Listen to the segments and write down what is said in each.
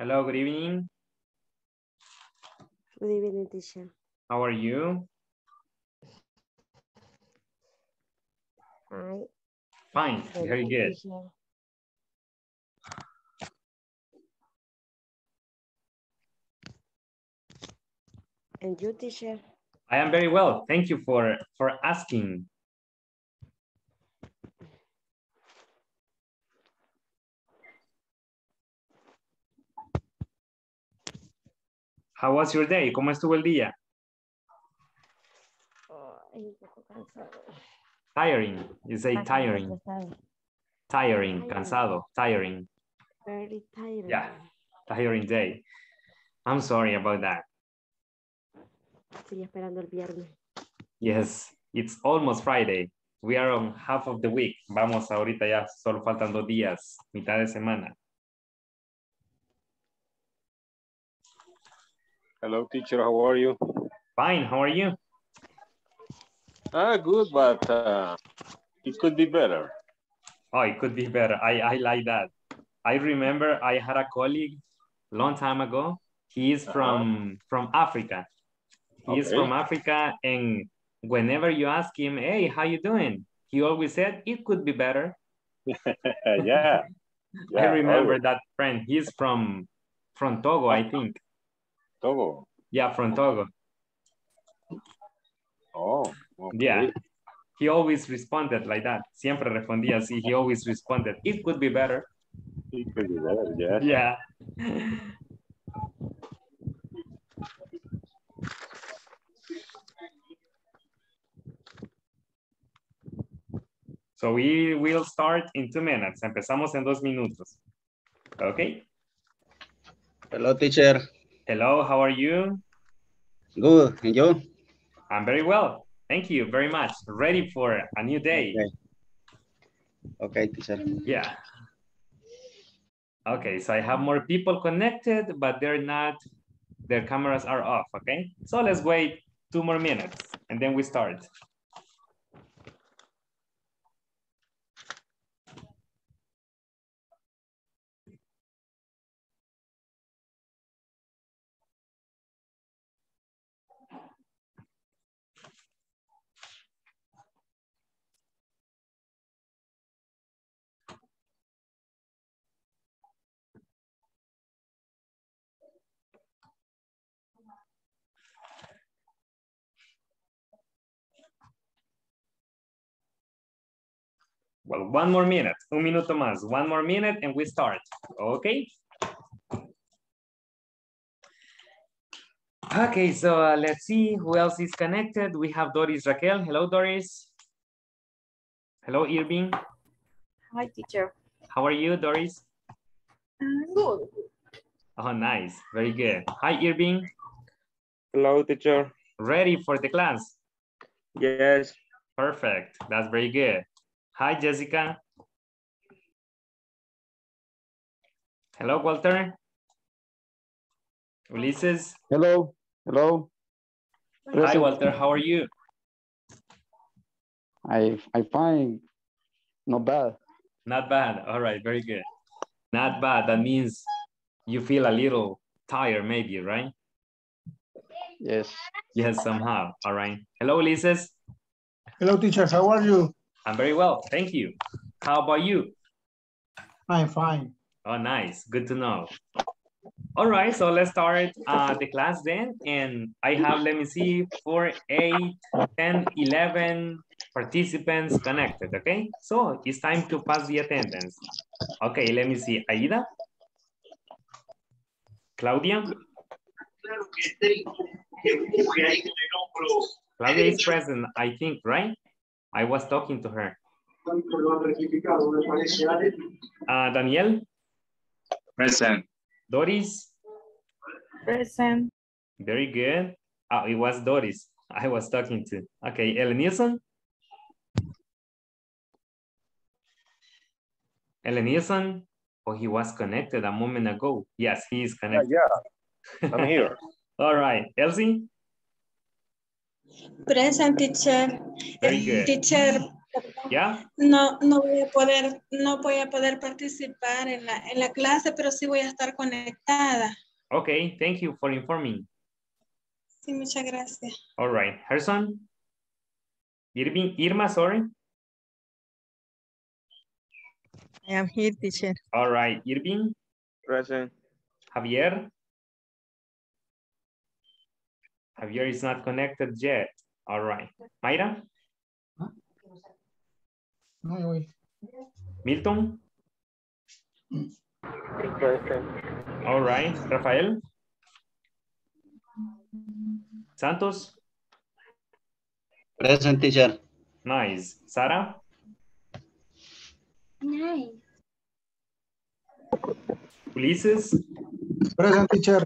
Hello, good evening. Good evening, teacher. How are you? Fine. Fine, very good. And you, teacher? I am very well. Thank you for asking. How was your day? ¿Cómo estuvo el día? Un poco cansado. Tiring. You say tiring. Tiring. Cansado. Tiring. Very tiring. Yeah. Tiring day. I'm sorry about that. Estoy esperando el viernes. Yes. It's almost Friday. We are on half of the week. Vamos, ahorita ya solo faltan 2 días. Mitad de semana. Hello, teacher. How are you? Fine. How are you? Good, but it could be better. Oh, it could be better. I like that. I remember I had a colleague long time ago. He is from Africa. He is from Africa, and whenever you ask him, hey, how you doing? He always said, it could be better. Yeah. I remember that friend. He's from Togo, I think. Togo. Yeah, from Togo. Oh. Okay. Yeah. He always responded like that. Siempre respondía así. He always responded. It could be better. It could be better. Yeah. Yeah. So we will start in 2 minutes. Empezamos en 2 minutos. Okay. Hello, teacher. Hello, how are you? Good, and you? I'm very well. Thank you very much. Ready for a new day. Okay, teacher. Yeah. Okay, so I have more people connected, but they're not, their cameras are off, okay? So let's wait 2 more minutes and then we start. Well, 1 more minute, un minuto más, 1 more minute, and we start. Okay. Okay, so let's see who else is connected. We have Doris Raquel. Hello, Doris. Hello, Irving. Hi, teacher. How are you, Doris? Good. Oh, nice. Very good. Hi, Irving. Hello, teacher. Ready for the class? Yes. Perfect. That's very good. Hi, Jessica. Hello, Walter. Ulises. Hello. Hello. Hi, Walter. How are you? I find not bad. Not bad. All right. Very good. Not bad. That means you feel a little tired, maybe, right? Yes. Yes, somehow. All right. Hello, Ulises. Hello, teacher. How are you? I'm very well, thank you. How about you? I'm fine. Oh, nice, good to know. All right, so let's start the class then. And I have, let me see, 4, 8, 10, 11 participants connected, okay? So it's time to pass the attendance. Okay, let me see, Aida? Claudia? Claudia is present, I think, right? I was talking to her. Daniel? Present. Doris? Present. Very good. Oh, it was Doris I was talking to. Okay, Ellen Nielsen? Ellen Nielsen? Oh, he was connected a moment ago. Yes, he is connected. Yeah, I'm here. All right, Elsie? Present, teacher. Teacher, ¿Ya? No voy a poder participar en la clase, pero sí voy a estar conectada. Okay, thank you for informing. Sí, muchas gracias. All right, Harrison. Irma, sorry. I am here, teacher. All right, Irving. Present. Javier. Javier is not connected yet. All right. Mayra. No, Milton. Present. All right. Rafael. Santos. Present, teacher. Nice. Sara. Nice. Ulises. Present, teacher.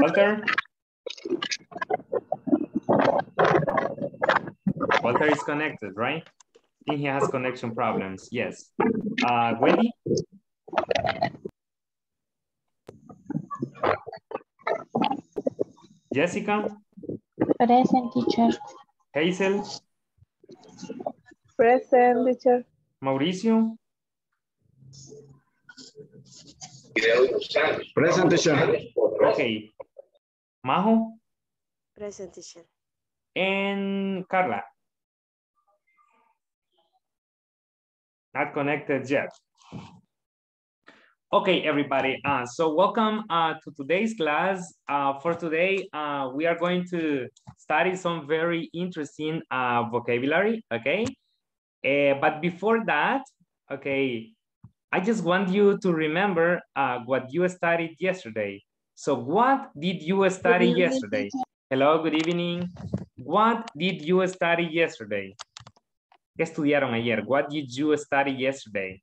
Walter. Walter is connected, right? I think he has connection problems. Yes. Wendy. Jessica. Present, teacher. Hazel. Present, teacher. Mauricio. Present, teacher. Okay. Majo. Present, teacher. And Carla. Not connected yet. Okay, everybody. So welcome to today's class. For today, we are going to study some very interesting vocabulary, okay? But before that, okay, I just want you to remember what you studied yesterday. So what did you study yesterday? Hello, good evening. What did you study yesterday? ¿Qué estudiaron ayer? What did you study yesterday?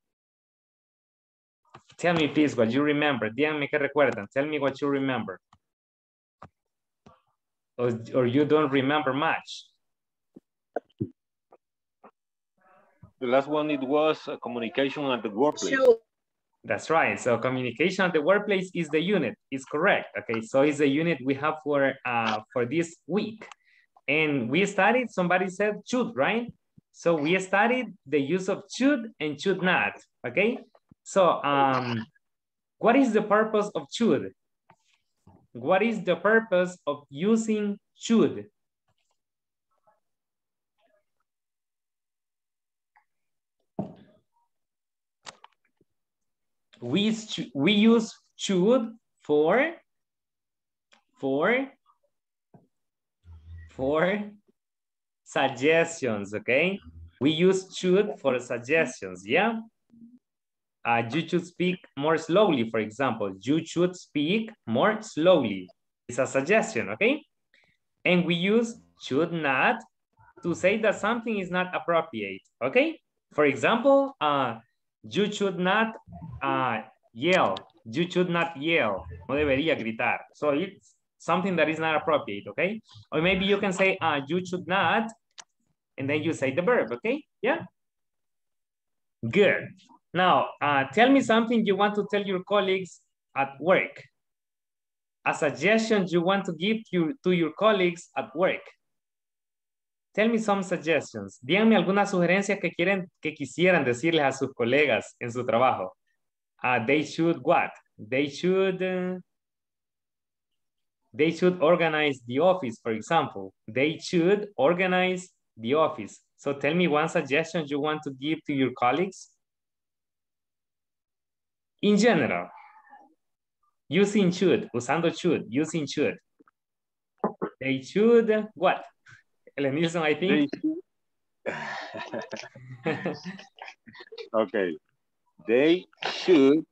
Tell me, please, what you remember. Díganme qué recuerdan. Tell me what you remember. Or you don't remember much. The last one, it was communication at the workplace. That's right. So communication at the workplace is the unit. It's correct. Okay. So it's the unit we have for this week. And we studied, somebody said should, right? So we studied the use of should and should not. Okay. So what is the purpose of should? What is the purpose of using should? We use should for suggestions, okay? We use should for suggestions, yeah? You should speak more slowly, for example. You should speak more slowly. It's a suggestion, okay? And we use should not to say that something is not appropriate, okay? For example, you should not yell. You should not yell. No debería gritar. So it's something that is not appropriate, okay? Or maybe you can say, you should not, and then you say the verb, okay? Yeah? Good. Now, tell me something you want to tell your colleagues at work. A suggestion you want to give to your colleagues at work. Tell me some suggestions. Díganme algunas sugerencias que quisieran decirles a sus colegas en su trabajo. They should what? They should organize the office, for example. They should organize the office. So tell me one suggestion you want to give to your colleagues. In general, using should, usando should, using should. They should what? Ellen Nielsen, I think. Okay. They should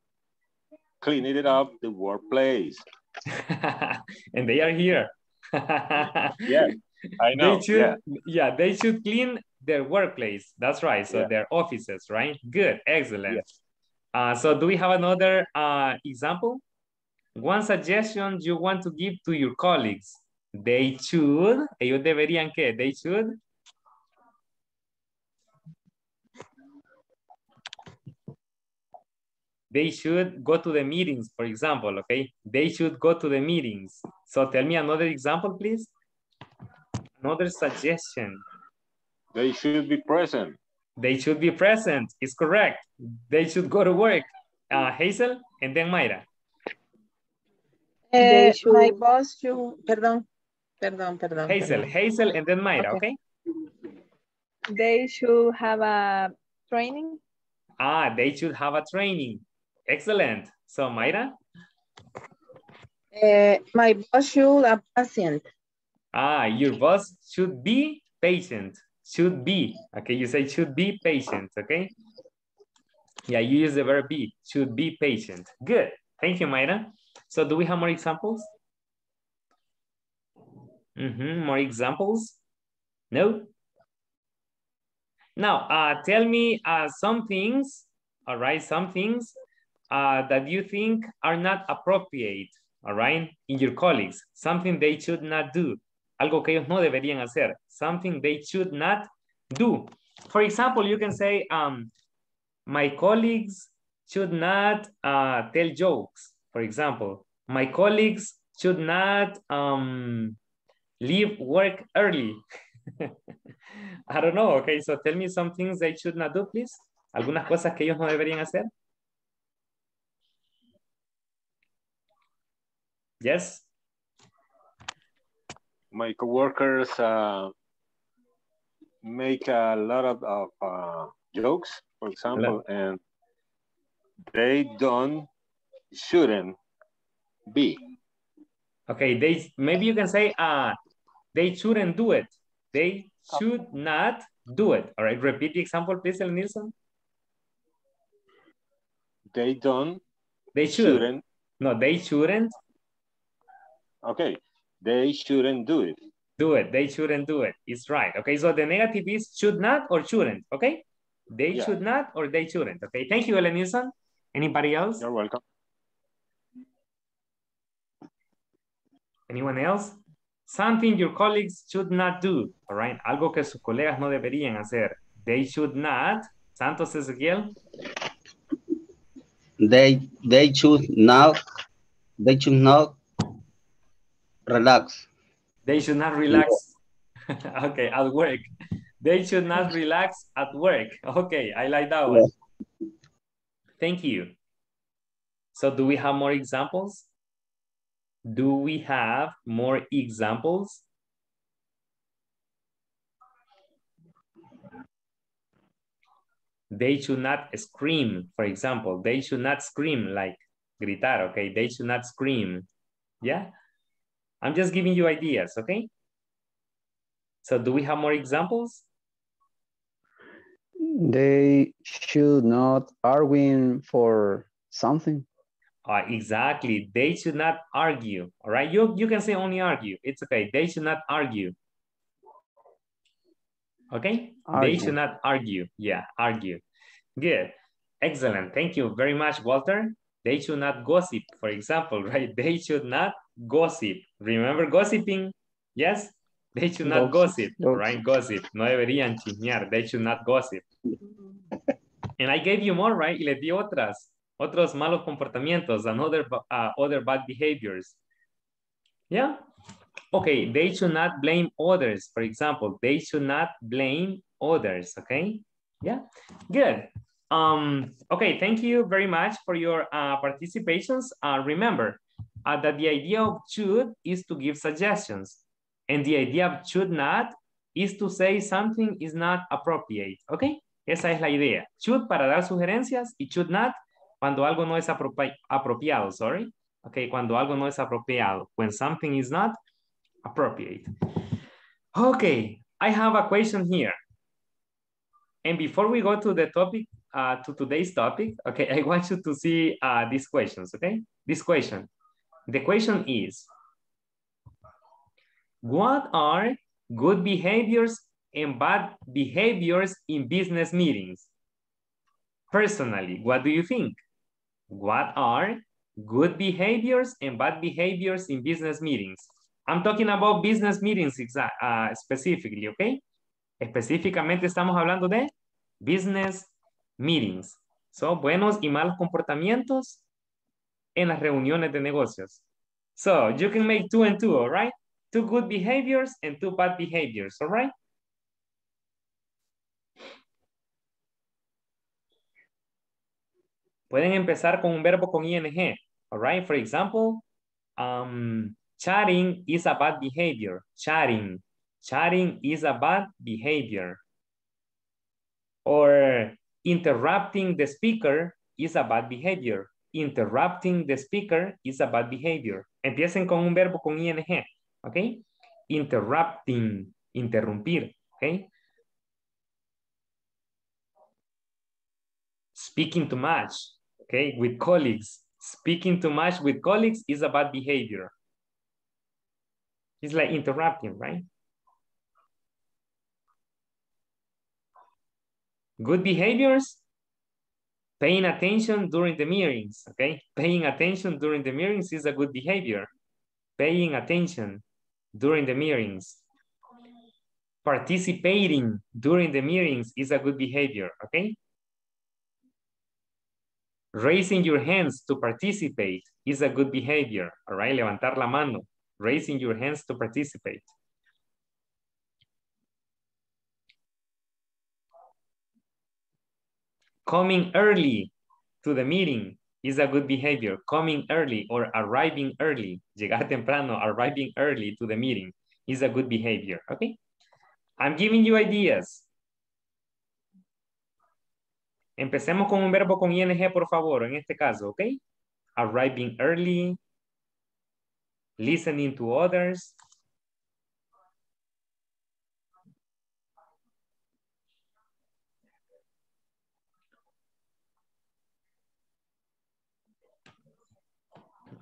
clean it up the workplace. And they are here. Yeah, I know. They should, yeah, they should clean their workplace. That's right. So yeah, their offices, right? Good. Excellent. Yes. So do we have another example? One suggestion you want to give to your colleagues. They should, ellos deberían que, they should. They should go to the meetings, for example, okay? They should go to the meetings. So tell me another example, please. Another suggestion. They should be present. They should be present. It's correct. They should go to work. Hazel and then Mayra. My boss should, perdón. Hazel and then Mayra, okay? They should have a training. They should have a training. Excellent. So Mayra? My boss should be patient. Your boss should be patient. Should be. Okay, you say should be patient, okay? Yeah, you use the verb be. Should be patient. Good. Thank you, Mayra. So do we have more examples? More examples? No? Now, tell me some things, all right, some things that you think are not appropriate, all right, in your colleagues. Something they should not do. Algo que ellos no deberían hacer. Something they should not do. For example, you can say, my colleagues should not tell jokes. For example, my colleagues should not leave work early. I don't know. Okay, so tell me some things they should not do, please. Algunas cosas que ellos no deberían hacer. Yes. My coworkers make a lot of jokes, for example, and they shouldn't be. Okay, they maybe you can say they shouldn't do it. They should not do it. All right, repeat the example, please, El Nilsson. They shouldn't. No, they shouldn't. Okay, they shouldn't do it. Do it. They shouldn't do it. It's right. Okay, so the negative is should not or shouldn't. Okay, they should not or they shouldn't. Okay, thank you, El Nilsson. Anybody else? You're welcome. Anyone else? Something your colleagues should not do, all right? Algo que sus colegas no deberían hacer. They should not. Santos Ezequiel. They should not relax. They should not relax. Okay, at work. They should not relax at work. Okay, I like that one. Thank you. So do we have more examples? Do we have more examples? They should not scream, for example. They should not scream like gritar, okay? They should not scream, yeah? I'm just giving you ideas, okay? So do we have more examples? They should not argue for something. Exactly. They should not argue. All right. You can say only argue. It's okay. They should not argue. Okay. They should not argue. Yeah. Argue. Good. Excellent. Thank you very much, Walter. They should not gossip, for example, right? They should not gossip. Remember gossiping? Yes. They should not gossip, right? Gossip. No deberían chismear. They should not gossip. And I gave you more, right? Y les di otras. Otros malos comportamientos and other bad behaviors. Yeah? Okay, they should not blame others. For example, they should not blame others, okay? Yeah? Good. Okay, thank you very much for your participations. Remember that the idea of should is to give suggestions. And the idea of should not is to say something is not appropriate, okay? Esa es la idea. Should para dar sugerencias y should not cuando algo no es apropiado, sorry. Okay, cuando algo no es apropiado. When something is not appropriate. Okay, I have a question here. And before we go to the topic, to today's topic, okay, I want you to see these questions, okay? This question. The question is, what are good behaviors and bad behaviors in business meetings? Personally, what do you think? What are good behaviors and bad behaviors in business meetings? I'm talking about business meetings specifically, okay? Específicamente estamos hablando de business meetings. So, buenos y malos comportamientos en las reuniones de negocios. So, you can make 2 and 2, all right? 2 good behaviors and 2 bad behaviors, all right? Pueden empezar con un verbo con ing. All right, for example, chatting is a bad behavior. Chatting is a bad behavior. Or interrupting the speaker is a bad behavior. Interrupting the speaker is a bad behavior. Empiecen con un verbo con ing, ¿ok? Interrupting, interrumpir, ¿ok? Speaking too much, okay, with colleagues. Speaking too much with colleagues is a bad behavior. It's like interrupting, right? Good behaviors, paying attention during the meetings, okay? Paying attention during the meetings is a good behavior. Paying attention during the meetings. Participating during the meetings is a good behavior, okay? Raising your hands to participate is a good behavior, all right? Levantar la mano, raising your hands to participate. Coming early to the meeting is a good behavior. Coming early or arriving early, llegar temprano, arriving early to the meeting is a good behavior, okay? I'm giving you ideas. Empecemos con un verbo con ing, por favor, en este caso, ¿ok? Arriving early, listening to others.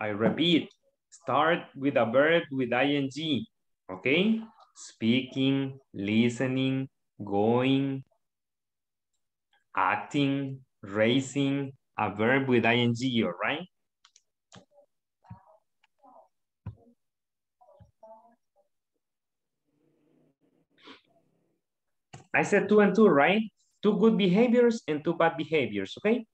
I repeat, start with a verb with ing, okay? Speaking, listening, going, acting, raising, a verb with ing, all right? I said 2 and 2, right? 2 good behaviors and 2 bad behaviors, okay?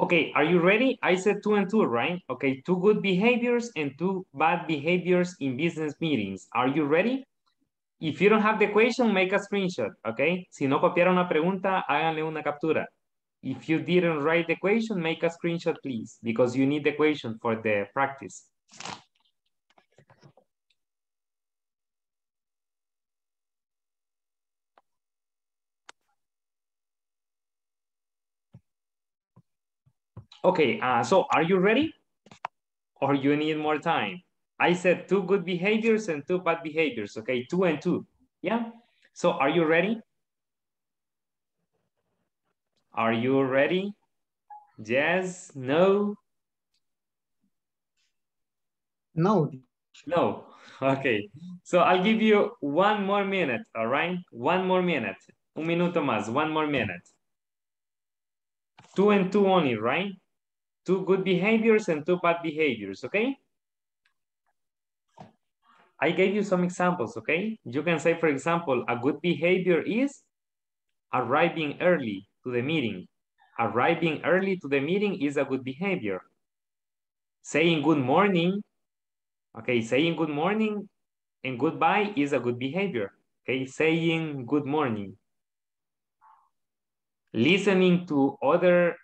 Okay, are you ready? I said 2 and 2, right? Okay, 2 good behaviors and 2 bad behaviors in business meetings. Are you ready? If you don't have the equation, make a screenshot, okay? Si no copiaron la pregunta, háganle una captura. If you didn't write the equation, make a screenshot, please, because you need the equation for the practice. Okay, so are you ready? Or you need more time? I said 2 good behaviors and 2 bad behaviors, okay? 2 and 2, yeah? So are you ready? Are you ready? Yes, no? No. No, okay. So I'll give you 1 more minute, all right? 1 more minute, un minuto más, 1 more minute. 2 and 2 only, right? 2 good behaviors and 2 bad behaviors, okay? I gave you some examples, okay? You can say, for example, a good behavior is arriving early to the meeting. Arriving early to the meeting is a good behavior. Saying good morning, okay? Saying good morning and goodbye is a good behavior, okay? Saying good morning. Listening to other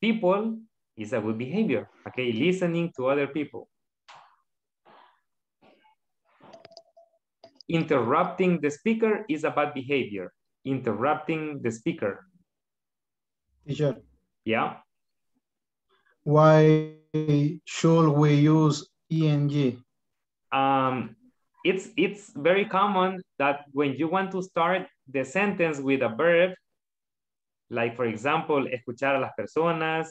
people is a good behavior, okay? Listening to other people. Interrupting the speaker is a bad behavior. Interrupting the speaker. Teacher. Yeah. Why should we use ing? It's very common that when you want to start the sentence with a verb, like, for example, escuchar a las personas,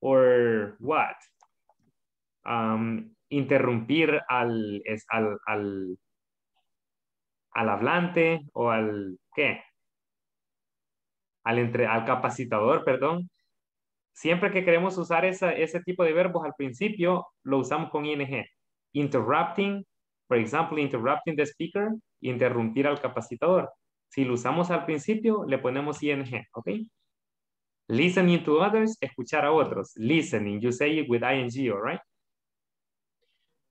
or what? Interrumpir al hablante, o al, ¿qué? Al capacitador, perdón. Siempre que queremos usar ese tipo de verbos al principio, lo usamos con ing. Interrupting, for example, interrupting the speaker, interrumpir al capacitador. Si lo usamos al principio, le ponemos ing, ¿ok? Listening to others, escuchar a otros. Listening, you say it with ing, all right?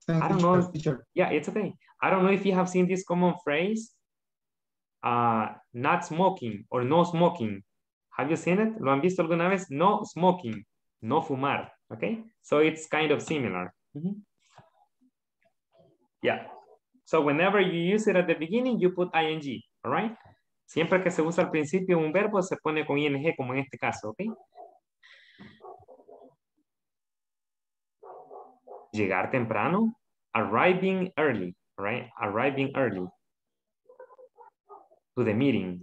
I don't know. Yeah, it's okay. I don't know if you have seen this common phrase, not smoking or no smoking. Have you seen it? ¿Lo han visto alguna vez? No smoking, no fumar, okay? So it's kind of similar. Mm-hmm. Yeah. So whenever you use it at the beginning, you put ing, all right? Siempre que se usa al principio un verbo, se pone con ing, como en este caso, okay? Llegar temprano, arriving early, right? Arriving early to the meeting.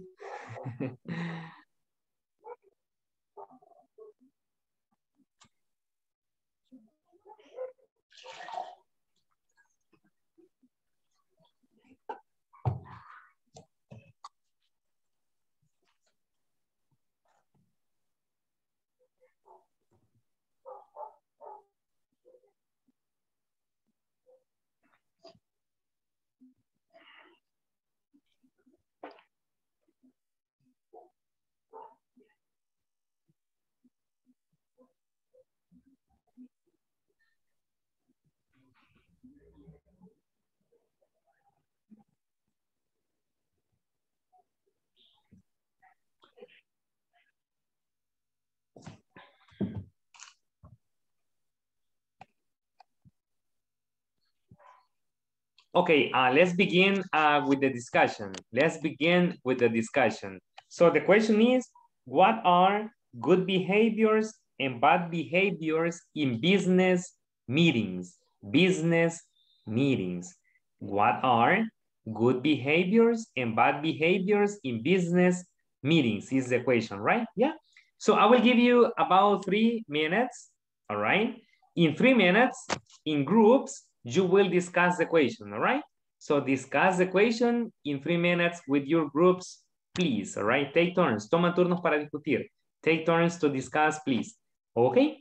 Okay, let's begin with the discussion. Let's begin with the discussion. So the question is, what are good behaviors and bad behaviors in business meetings? Business meetings. What are good behaviors and bad behaviors in business meetings is the question, right? Yeah. So I will give you about 3 minutes, all right? In 3 minutes, in groups, you will discuss the question, all right? So discuss the question in 3 minutes with your groups, please, all right? Take turns, toma turnos para discutir. Take turns to discuss, please, okay?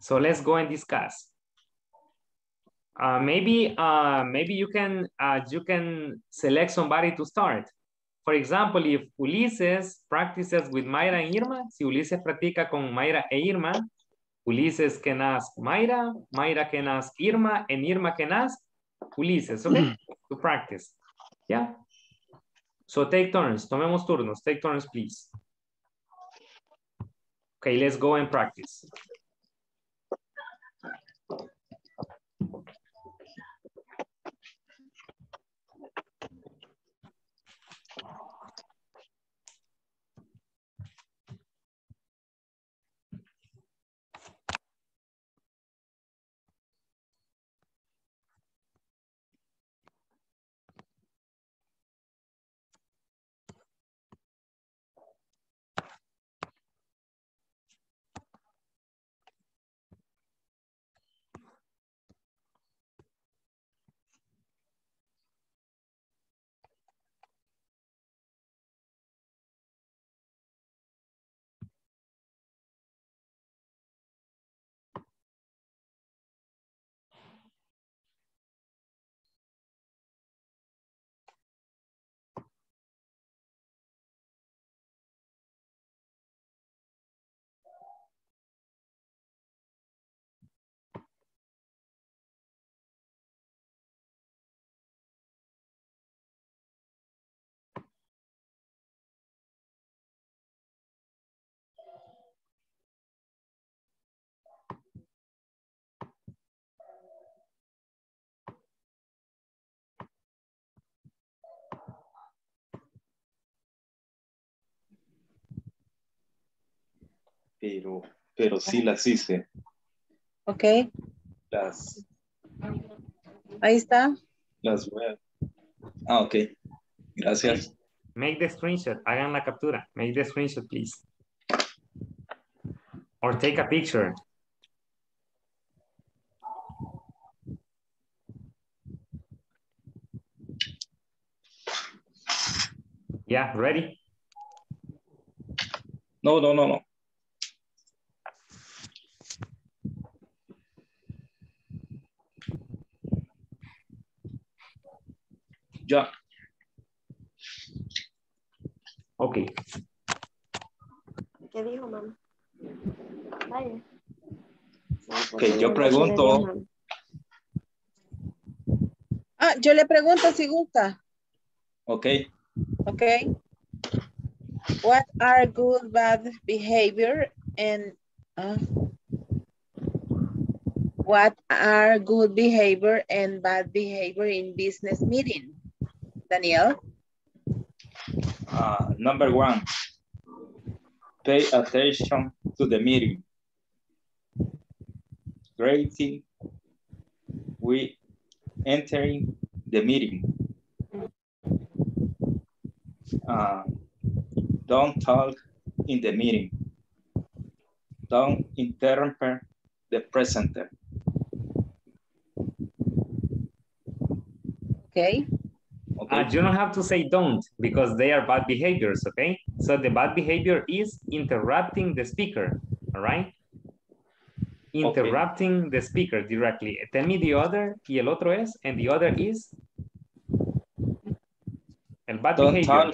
So let's go and discuss. Maybe you can select somebody to start. For example, if Ulises practices with Mayra and Irma, si Ulises practica con Mayra e Irma, Ulises can ask Mayra, Mayra can ask Irma, and Irma can ask Ulises, okay? To practice. Yeah. So take turns. Tomemos turnos. Take turns, please. Okay, let's go and practice. Pero sí las hice. Ok. Las. Ahí está. Las voy a... Ah, ok. Gracias. Make the screenshot. Hagan la captura. Make the screenshot, please. Or take a picture. Yeah, ready? No. Yeah. Okay. ¿Qué dijo, mamá? Vaya. Okay, yo pregunto. Ah, yo le pregunto si gusta. Okay. Okay. What are good, bad behavior and what are good behavior and bad behavior in business meeting? Daniel? Number one, pay attention to the meeting. Greeting, we entering the meeting. Don't talk in the meeting. Don't interrupt the presenter. Okay. You don't have to say don't because they are bad behaviors, okay? So the bad behavior is interrupting the speaker, all right? Interrupting the speaker directly. Tell me the other, y el otro es, and the other is? El bad behavior.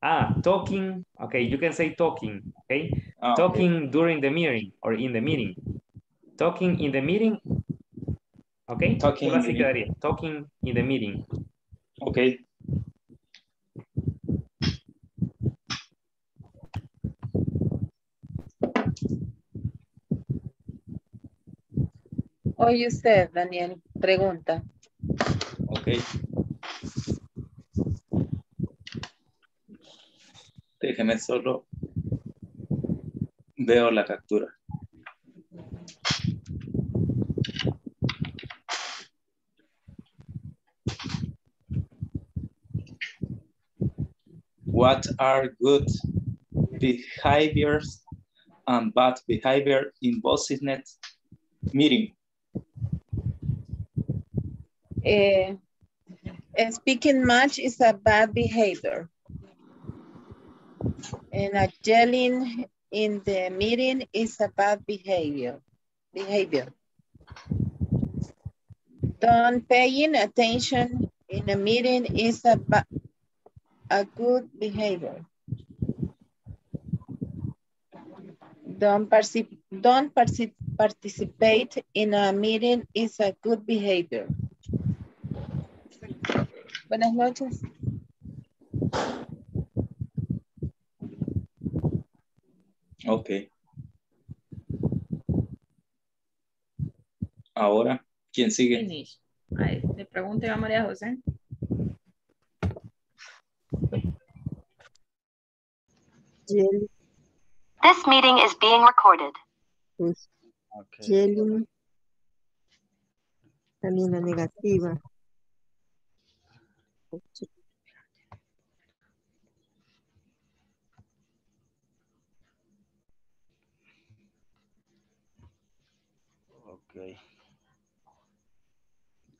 Talk. Talking, okay, you can say talking, okay? Talking during the meeting or in the meeting. Talking in the meeting, okay? Talking in the meeting. Okay. Oye usted, Daniel, pregunta. Okay. Déjeme solo. Veo la captura. What are good behaviors and bad behavior in business meeting? Speaking much is a bad behavior. And a yelling in the meeting is a bad behavior. Don't paying attention in a meeting is a bad good behavior. Don't participate in a meeting is a good behavior. Buenas noches. Ok. Ahora, ¿quién sigue? Finish. Ahí, le pregunto a María José. Jelly. This meeting is being recorded. Yes. Okay. Jelly. También la negativa. Okay.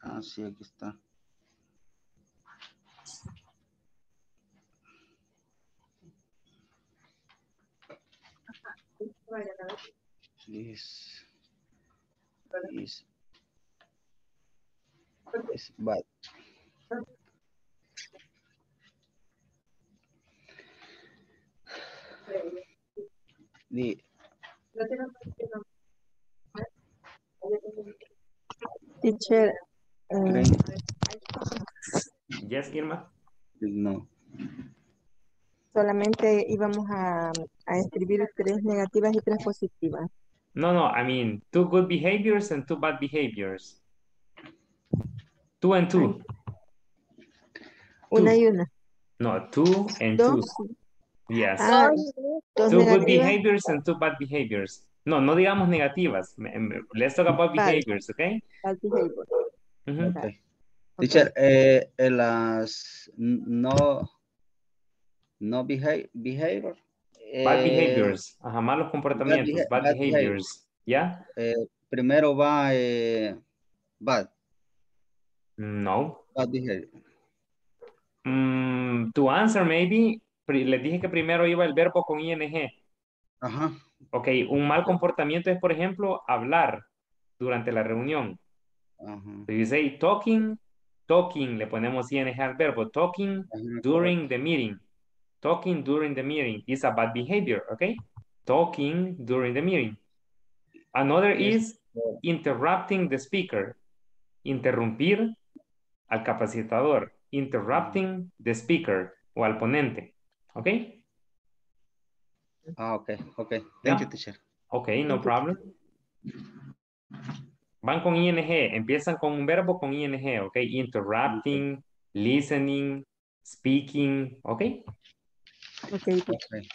Ah, sí, aquí está. Is bad. Teacher. Yes, Irma. No. Solamente íbamos a escribir 3 negativas y 3 positivas. No, no, I mean 2 good behaviors and 2 bad behaviors. 2 and 2. Una y una. No, 2 and 2. Yes. Ah, 2 good behaviors and 2 bad behaviors. No, no digamos negativas. Let's talk about behaviors, okay? Bad behaviors. Mm-hmm. Okay. Teacher, las no behavior. Bad behaviors. Ajá, malos comportamientos. Bad behaviors. ¿Ya? Yeah? Primero va bad. No. Bad behavior. To answer maybe, les dije que primero iba el verbo con ing. Ajá. Ok, un mal comportamiento es, por ejemplo, hablar durante la reunión. Ajá. So you say talking, le ponemos ing al verbo. Talking during the meeting. Talking during the meeting is a bad behavior, okay? Talking during the meeting. Another is interrupting the speaker. Interrumpir al capacitador. Interrupting the speaker o al ponente, okay? Ah, okay, okay. Thank you, teacher. Okay, no problem. Van con ing, empiezan con un verbo con ing, okay? Interrupting, listening, speaking, okay? Okay. Okay.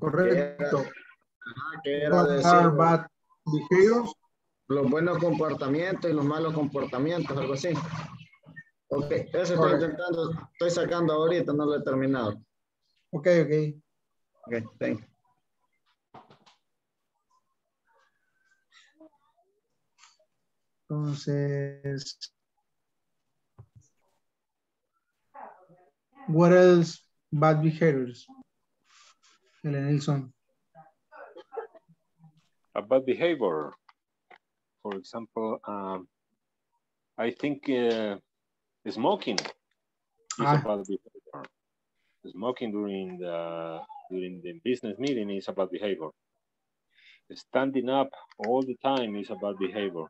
Correcto. ¿Qué era decir? Bad behaviors. Los buenos comportamientos y los malos comportamientos, algo así. Ok, eso estoy intentando, estoy sacando ahorita, no lo he terminado. Ok, ok. Ok, thank you. Entonces... What else? Bad behaviors. Helen Nelson. A bad behavior. For example, I think smoking is a bad behavior. Smoking during the business meeting is a bad behavior. Standing up all the time is a bad behavior.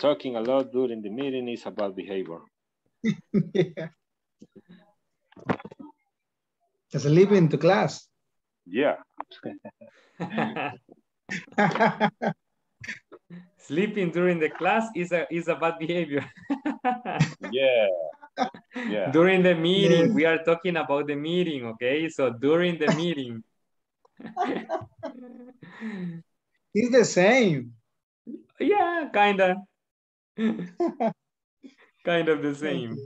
Talking a lot during the meeting is a bad behavior. Yeah. Sleeping to class. Yeah. Sleeping during the class is a bad behavior. Yeah. Yeah. During the meeting, we are talking about the meeting, okay? So during the meeting. It's the same. Yeah, kinda. Kind of the same.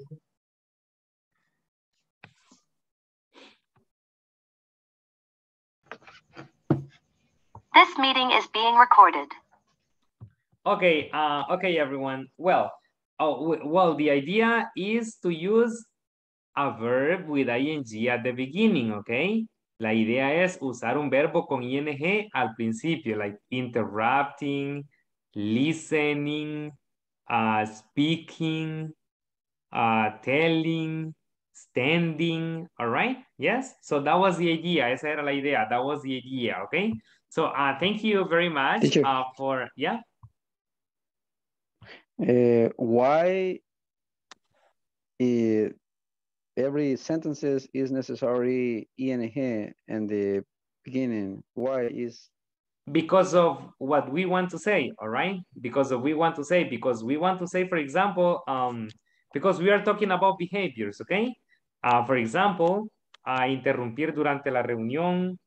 This meeting is being recorded. Okay, okay, everyone. Well, the idea is to use a verb with ing at the beginning, okay? La idea es usar un verbo con ing al principio, like interrupting, listening, speaking, telling, standing, all right? Yes? So that was the idea. Esa era la idea. That was the idea, okay? So thank you very much for, yeah? Why Every sentences is necessary ing in the beginning. Why is? Because of what we want to say, all right? Because we want to say, for example, because we are talking about behaviors, okay? For example, interrumpir durante la reunión,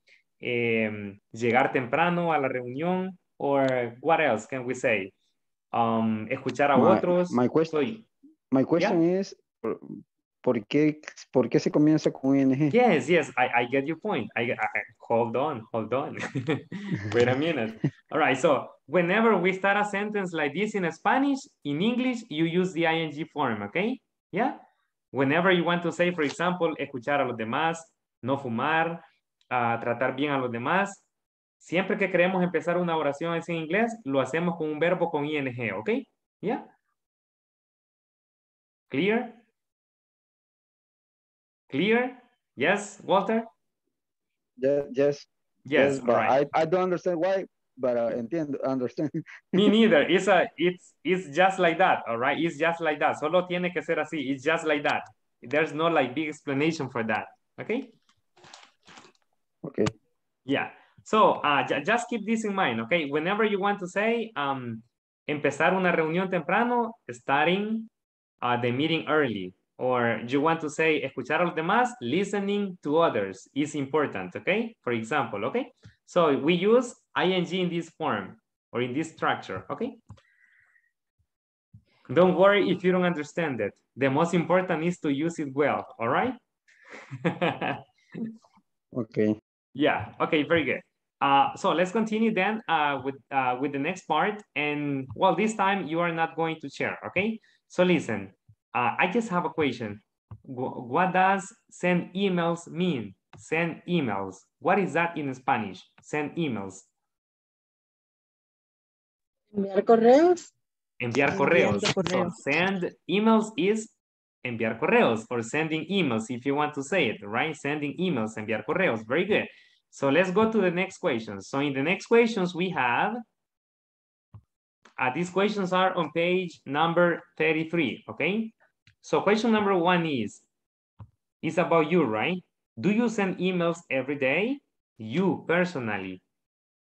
llegar temprano a la reunión, or what else can we say? Escuchar a otros. My question is, ¿por qué se comienza con ING? Yes, I get your point. Hold on. Wait a minute. All right, so whenever we start a sentence like this in Spanish, in English, you use the ING form, okay? Yeah? Whenever you want to say, for example, escuchar a los demás, no fumar, tratar bien a los demás, siempre que queremos empezar una oración en inglés, lo hacemos con un verbo con ING, okay? Yeah? Clear? Clear? Yes, Walter? Yes, but right. I don't understand why, but I understand. Me neither. It's just like that, all right? It's just like that. Solo tiene que ser así. It's just like that. There's no like big explanation for that, okay? Okay. Yeah. So just keep this in mind, okay? Whenever you want to say, empezar una reunión temprano, starting the meeting early. Or you want to say, escuchar a los demás, listening to others is important, okay? For example, okay? So we use ING in this form or in this structure, okay? Don't worry if you don't understand it. The most important is to use it well, all right? Okay. Yeah, okay, very good. So let's continue then with the next part. And well, this time you are not going to share, okay? So listen. I just have a question. What does send emails mean? Send emails. What is that in Spanish? Send emails. Enviar correos. Enviar correos. So send emails is enviar correos or sending emails if you want to say it, right? Sending emails, enviar correos. Very good. So let's go to the next question. So in the next questions we have... these questions are on page number 33, okay? So question number 1 is about you, right? Do you send emails every day? You personally.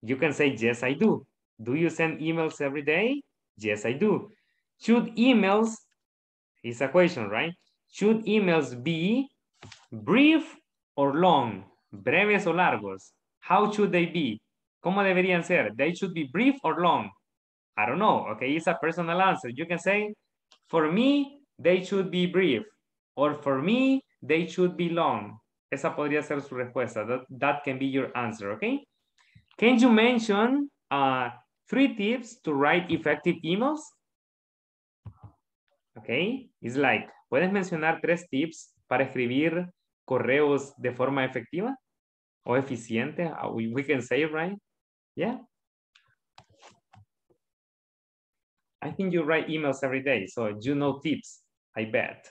You can say, yes, I do. Do you send emails every day? Yes, I do. Should emails, it's a question, right? Should emails be brief or long? Breves o largos? How should they be? ¿Cómo deberían ser? They should be brief or long? I don't know, okay? It's a personal answer. You can say, for me, they should be brief, or for me, they should be long. Esa podría ser su respuesta. That can be your answer, okay? Can you mention 3 tips to write effective emails? Okay, it's like, ¿puedes mencionar 3 tips para escribir correos de forma efectiva? O eficiente, we can say, right? Yeah. I think you write emails every day, so you know tips, I bet.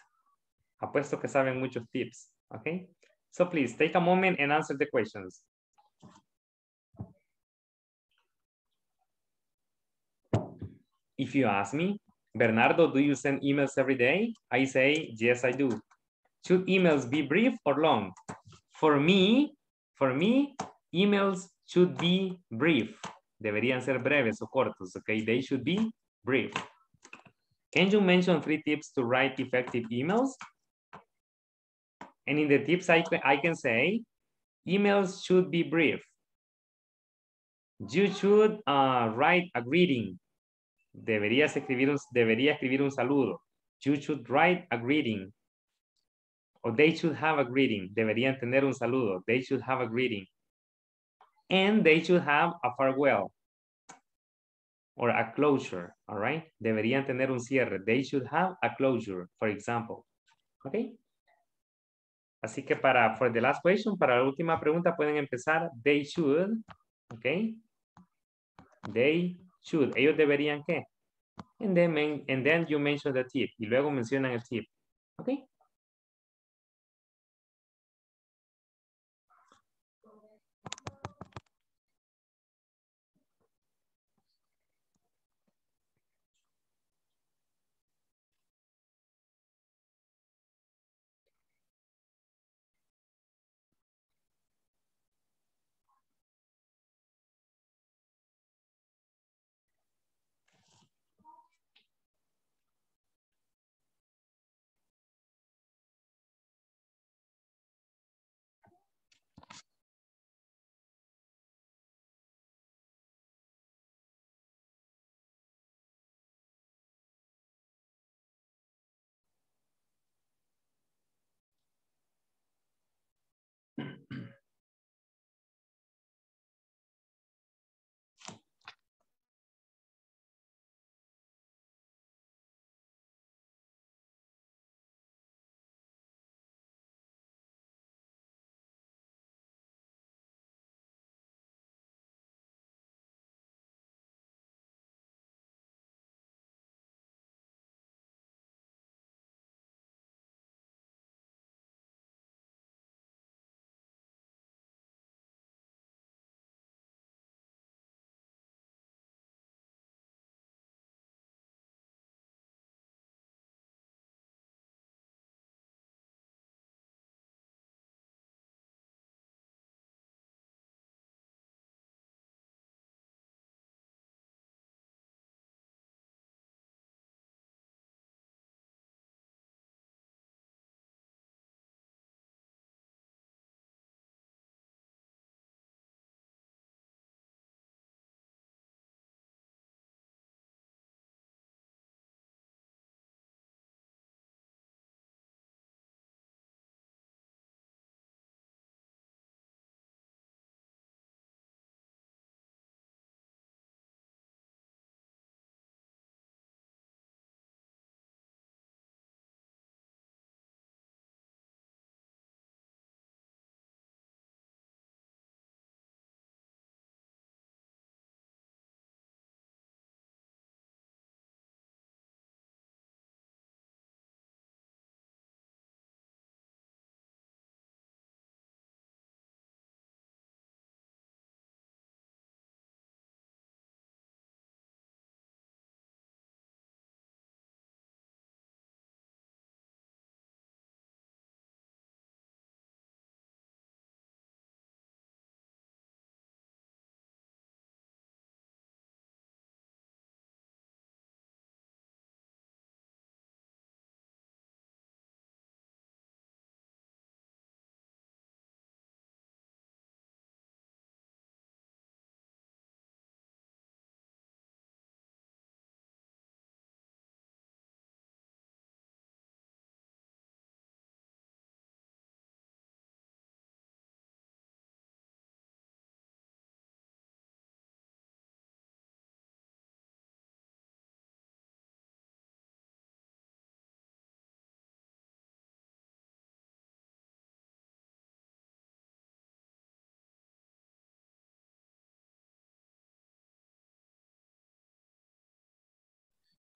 Apuesto que saben muchos tips, okay? So please, take a moment and answer the questions. If you ask me, Bernardo, do you send emails every day? I say, yes, I do. Should emails be brief or long? For me, emails should be brief. Deberían ser breves o cortos, okay? They should be brief. Can you mention 3 tips to write effective emails? And in the tips, I can say, emails should be brief. You should write a greeting. Debería escribir un saludo. You should write a greeting. Or they should have a greeting. Deberían tener un saludo. They should have a greeting. And they should have a farewell. Or a closure, all right? Deberían tener un cierre. They should have a closure, for example. Okay? Así que for the last question, para la última pregunta, pueden empezar. They should, okay? They should. Ellos deberían qué? And then you mention the tip. Y luego mencionan el tip. Okay?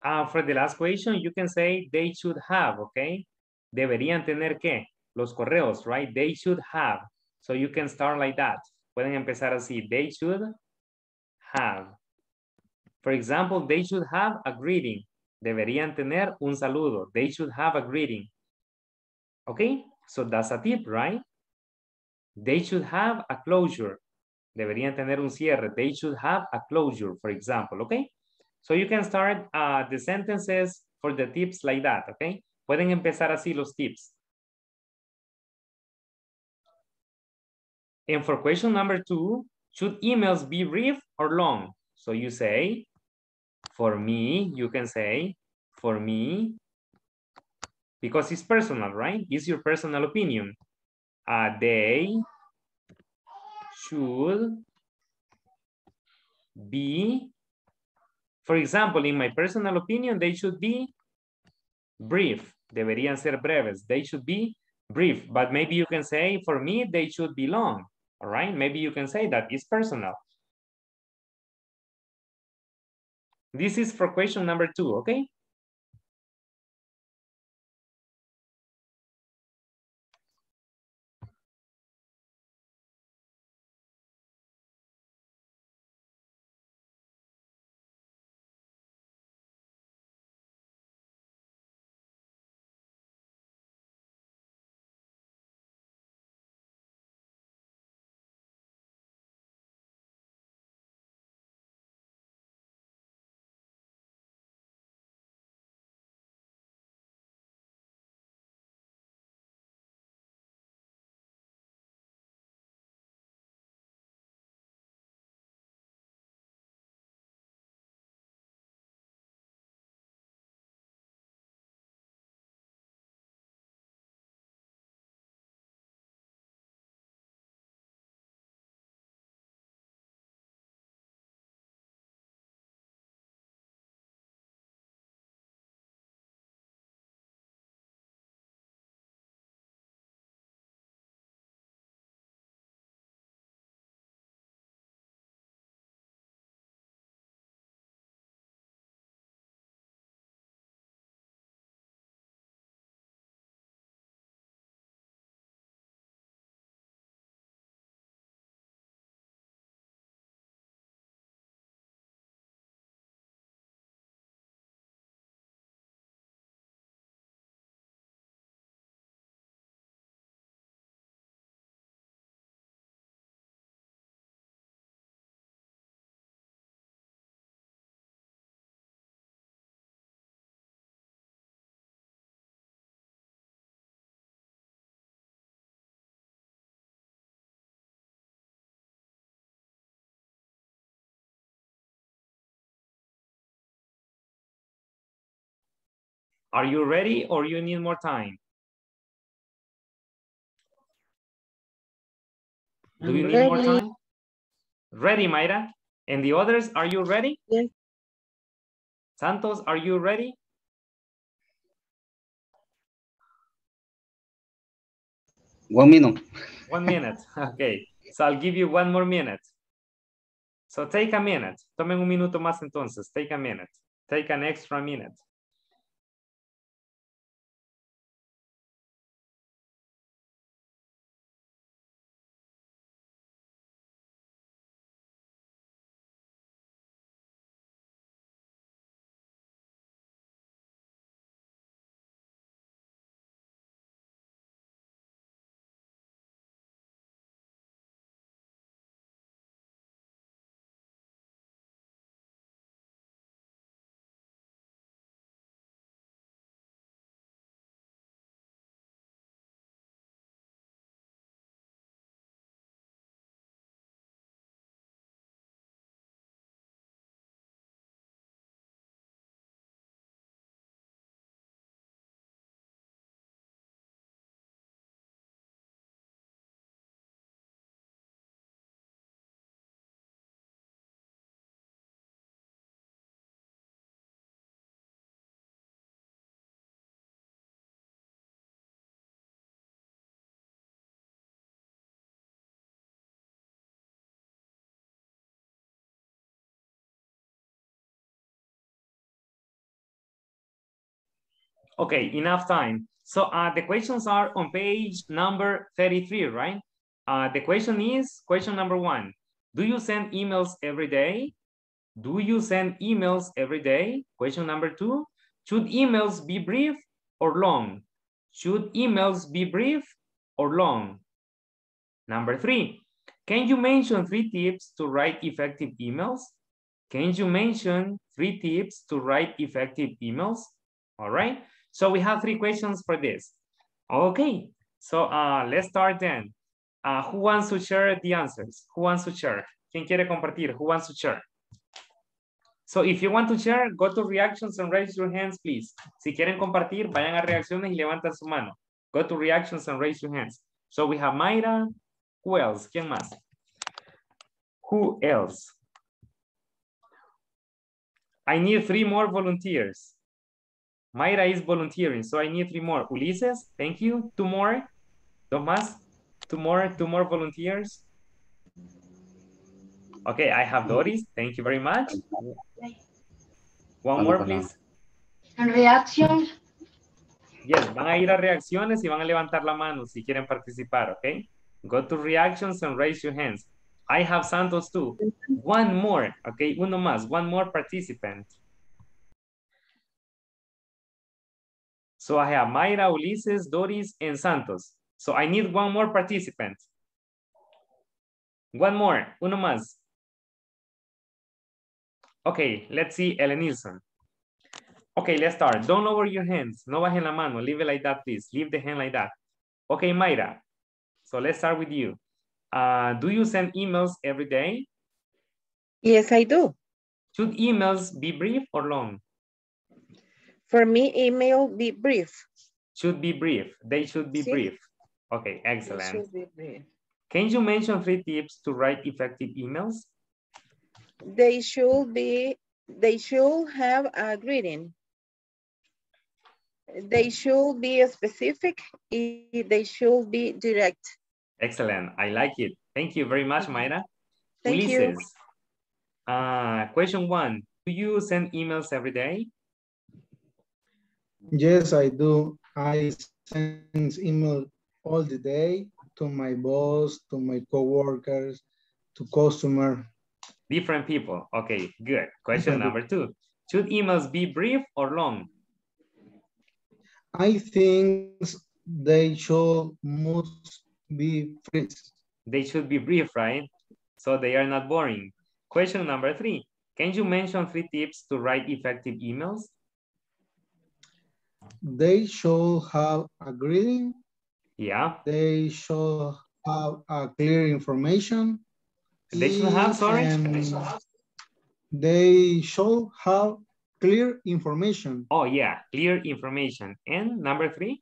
For the last question, you can say they should have, okay? Deberían tener que, los correos, right? They should have. So you can start like that. Pueden empezar así, they should have. For example, they should have a greeting. Deberían tener un saludo. They should have a greeting. Okay, so that's a tip, right? They should have a closure. Deberían tener un cierre. They should have a closure, for example, okay? So you can start the sentences for the tips like that, okay? Pueden empezar así los tips. And for question number 2, should emails be brief or long? So you say, for me, you can say, for me, because it's personal, right? It's your personal opinion. They should be, for example, in my personal opinion, they should be brief. Deberían ser breves. They should be brief. But maybe you can say, for me, they should be long. All right? Maybe you can say that it's personal. This is for question number 2, okay? Are you ready or you need more time? Do you need more time? Ready, Mayra. And the others, are you ready? Yes. Santos, are you ready? One minute. Okay. So I'll give you one more minute. So take a minute. Tomen un minuto más entonces. Take a minute. Take an extra minute. Okay, enough time. So the questions are on page number 33, right? The question is, question number one, do you send emails every day? Do you send emails every day? Question number two, should emails be brief or long? Should emails be brief or long? Number three, can you mention three tips to write effective emails? Can you mention three tips to write effective emails? All right, so we have three questions for this. Okay, so let's start then. Who wants to share the answers? Who wants to share? ¿Quién quiere compartir? Who wants to share? So if you want to share, go to reactions and raise your hands, please. Si quieren compartir, vayan a reacciones y levantan su mano. Go to reactions and raise your hands. So we have Mayra. Who else? ¿Quién más? Who else? I need three more volunteers. Mayra is volunteering, so I need three more. Ulises, thank you. Two more. Dos más. Two more volunteers. Okay, I have Doris. Thank you very much. One more, please. Reactions. Yes, van a ir a reacciones y van a levantar la mano si quieren participar, okay? Go to reactions and raise your hands. I have Santos too. One more, okay? Uno más, one more participant. So I have Mayra, Ulises, Doris, and Santos. So I need one more participant. One more, uno más. Okay, let's see, Ellen Nielsen. Okay, let's start. Don't lower your hands. No bajen la mano. Leave it like that, please. Leave the hand like that. Okay, Mayra. So let's start with you. Do you send emails every day? Yes, I do. Should emails be brief or long? For me, email be brief. Should be brief. They should be brief. Okay, excellent. Should be brief. Can you mention three tips to write effective emails? They should have a greeting. They should be specific. They should be direct. Excellent. I like it. Thank you very much, Mayra. Thank Ulises. You. Question one. Do you send emails every day? Yes, I do. I send email all the day to my boss, to my coworkers, to customer. Different people. Okay, good. Question number two. Should emails be brief or long? I think they should must be brief. They should be brief, right? So they are not boring. Question number three. Can you mention three tips to write effective emails? They should have a greeting. Yeah. They should have a clear information. They should have, sorry? They should have clear information. Oh, yeah, clear information. And number three?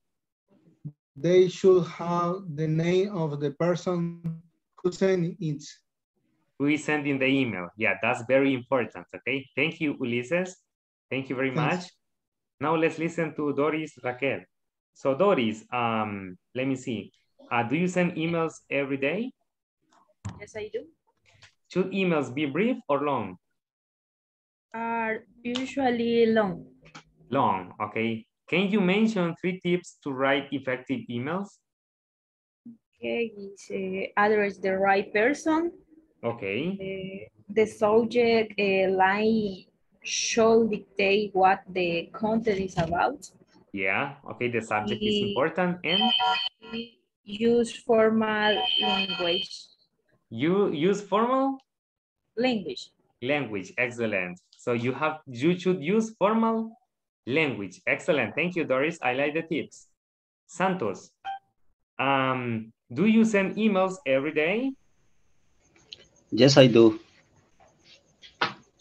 They should have the name of the person who sent it. Who is sending the email. Yeah, that's very important, okay? Thank you, Ulises. Thank you very much. Now let's listen to Doris Raquel. So Doris, let me see. Do you send emails every day? Yes, I do. Should emails be brief or long? Are usually long. Long, okay. Can you mention three tips to write effective emails? Okay, address the right person. Okay. The subject line should dictate what the content is about. Yeah, okay, the subject is important. And use formal language. You use formal? Language. Language, excellent. So you should use formal language. Excellent. Thank you, Doris. I like the tips. Santos, do you send emails every day? Yes, I do.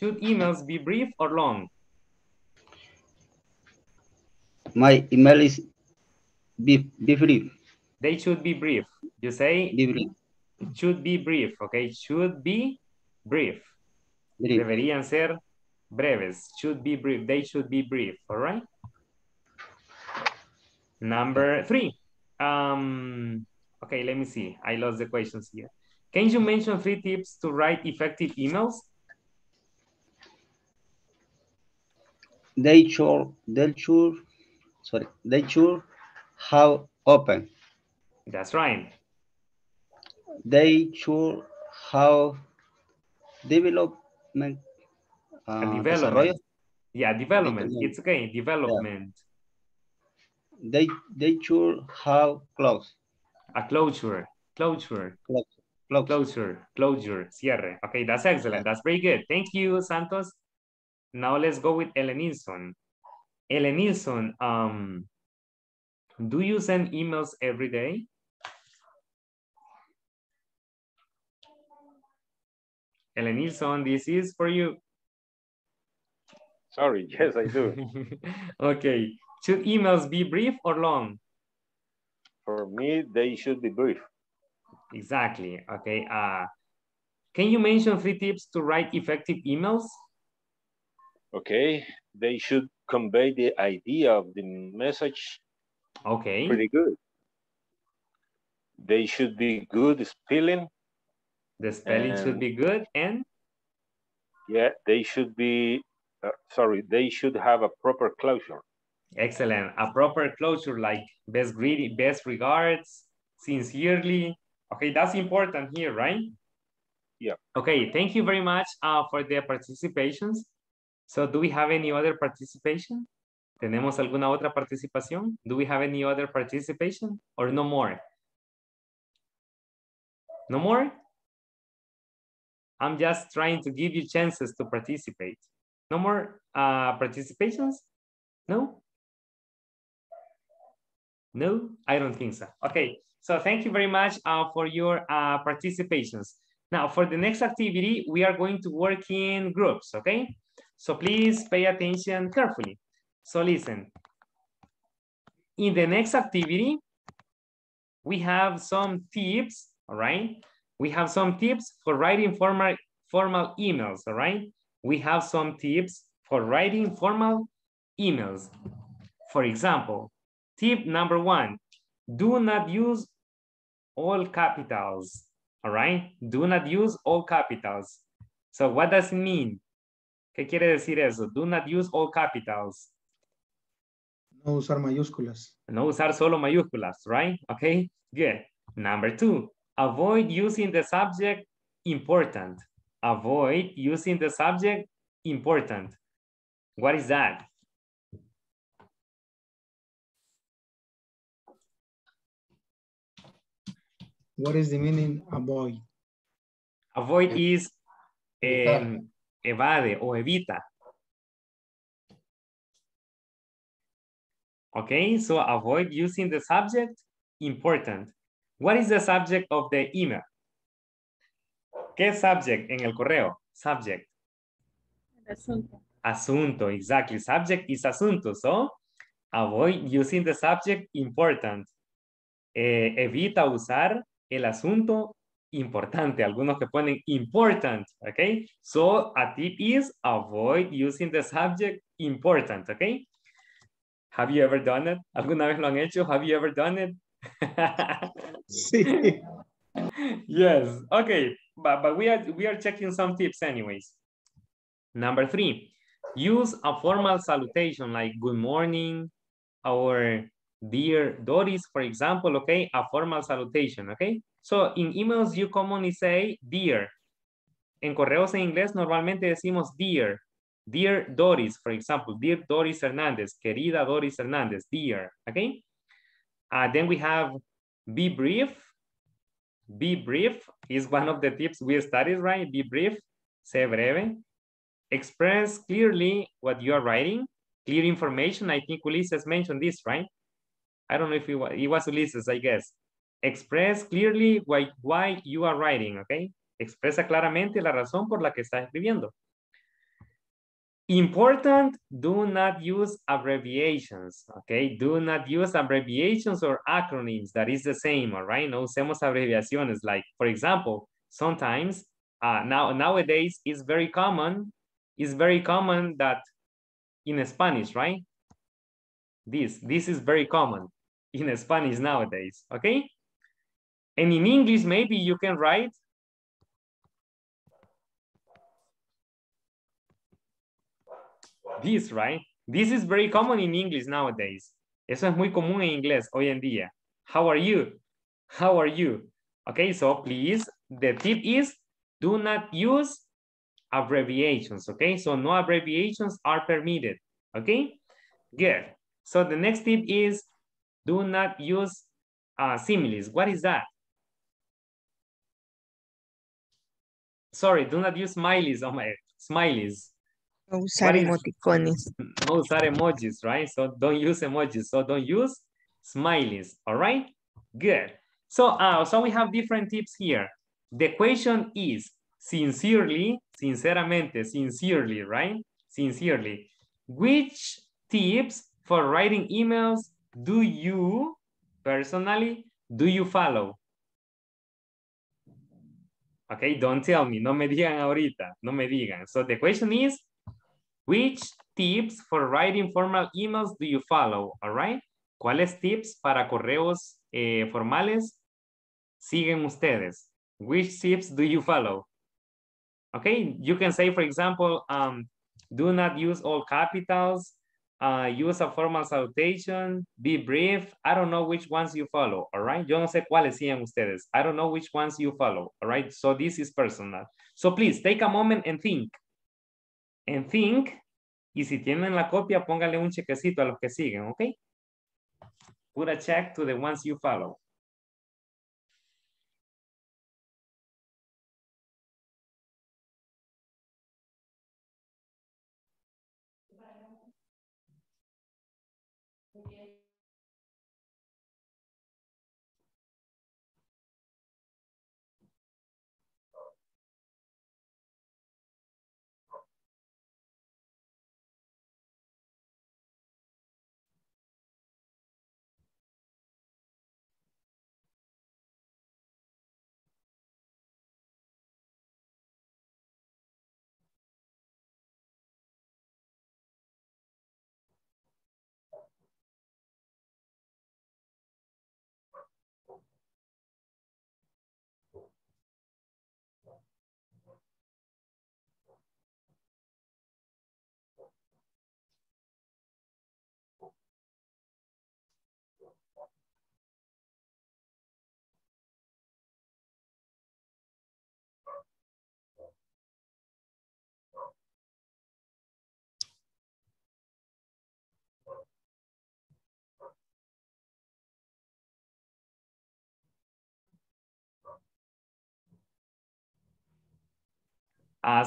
Should emails be brief or long? My email is be brief. They should be brief. You say? Be brief. Should be brief, okay? Should be brief. Brief. Deberían ser breves. Should be brief. They should be brief, all right? Number three. Okay, let me see. I lost the questions here. Can you mention three tips to write effective emails? They should sorry, they should have open. That's right. They should have development. Development. Yeah, development. It's okay. Development. Yeah. They should have close. A closure. Closure. Closure. Closure. Closure. Closure. Cierre. Okay, that's excellent. That's very good. Thank you, Santos. Now let's go with Elenilson. Elenilson, do you send emails every day? Elenilson, this is for you. Sorry, yes, I do. Okay. Should emails be brief or long? For me, they should be brief. Exactly. Okay. Can you mention 3 tips to write effective emails? Okay. They should convey the idea of the message. Okay. Pretty good. They should be good spelling. The spelling should be good and? Yeah, they should be, they should have a proper closure. Excellent. A proper closure like best regards, sincerely. Okay, that's important here, right? Yeah. Okay, thank you very much for the participations. So do we have any other participation? ¿Tenemos alguna otra participación? Do we have any other participation or no more? No more? I'm just trying to give you chances to participate. No more participations? No? No, I don't think so. Okay, so thank you very much for your participations. Now, for the next activity, we are going to work in groups, okay? So please pay attention carefully. So listen, in the next activity, we have some tips, all right? We have some tips for writing formal emails, all right? We have some tips for writing formal emails. For example, tip number 1, do not use all capitals, all right? Do not use all capitals. So what does it mean? ¿Qué quiere decir eso? Do not use all capitals. No usar mayúsculas. No usar solo mayúsculas, right? Okay, good. Number 2. Avoid using the subject important. Avoid using the subject important. What is that? What is the meaning avoid? Avoid is evade or evita. Okay, so avoid using the subject important. What is the subject of the email? ¿Qué subject en el correo? Subject. Asunto. Asunto, exactly. Subject is asunto. So, avoid using the subject important. Evita usar el asunto importante. Algunos que ponen important, okay? So, a tip is avoid using the subject important, okay? Have you ever done it? ¿Alguna vez lo han hecho? Have you ever done it? Sí. Yes, okay, but we are checking some tips anyways. Number 3, use a formal salutation like good morning or dear Doris, for example, okay, a formal salutation, okay? So in emails you commonly say dear. En correos en inglés normalmente decimos dear. Dear Doris, for example, dear Doris Hernández, querida Doris Hernández, dear, okay? Then we have be brief. Be brief is one of the tips we studied, right? Be brief, sé breve. Express clearly what you are writing. Clear information, I think Ulises mentioned this, right? I don't know if it was Ulises, I guess. Express clearly why you are writing, okay? Expresa claramente la razón por la que está escribiendo. Important, do not use abbreviations, okay? Do not use abbreviations or acronyms. That is the same, all right? No usemos abreviaciones. Like, for example, sometimes, nowadays, it's very common that in Spanish, right? This is very common in Spanish nowadays, okay? And in English, maybe you can write this, right? This is very common in English nowadays. Eso es muy común en inglés hoy en día. How are you? How are you? Okay, so please, the tip is do not use abbreviations, okay? So no abbreviations are permitted, okay? Good. So the next tip is do not use similes. What is that? Sorry, do not use smileys. Oh my, smileys. No usar emoticones. No usar emojis, right? So don't use emojis. So don't use smileys, all right? Good. So, so we have different tips here. The question is sincerely, sinceramente, sincerely, right? Sincerely. Which tips for writing emails do you personally, do you follow? Okay, don't tell me. No me digan ahorita. No me digan. So the question is, which tips for writing formal emails do you follow? All right. ¿Cuáles tips para correos formales siguen ustedes? Which tips do you follow? Okay, you can say, for example, do not use all capitals, use a formal salutation, be brief. I don't know which ones you follow, all right? Yo no sé cuáles siguen ustedes. I don't know which ones you follow, all right? So this is personal. So please take a moment and think. And think. Y si tienen la copia, póngale un chequecito a los que siguen, okay? Put a check to the ones you follow.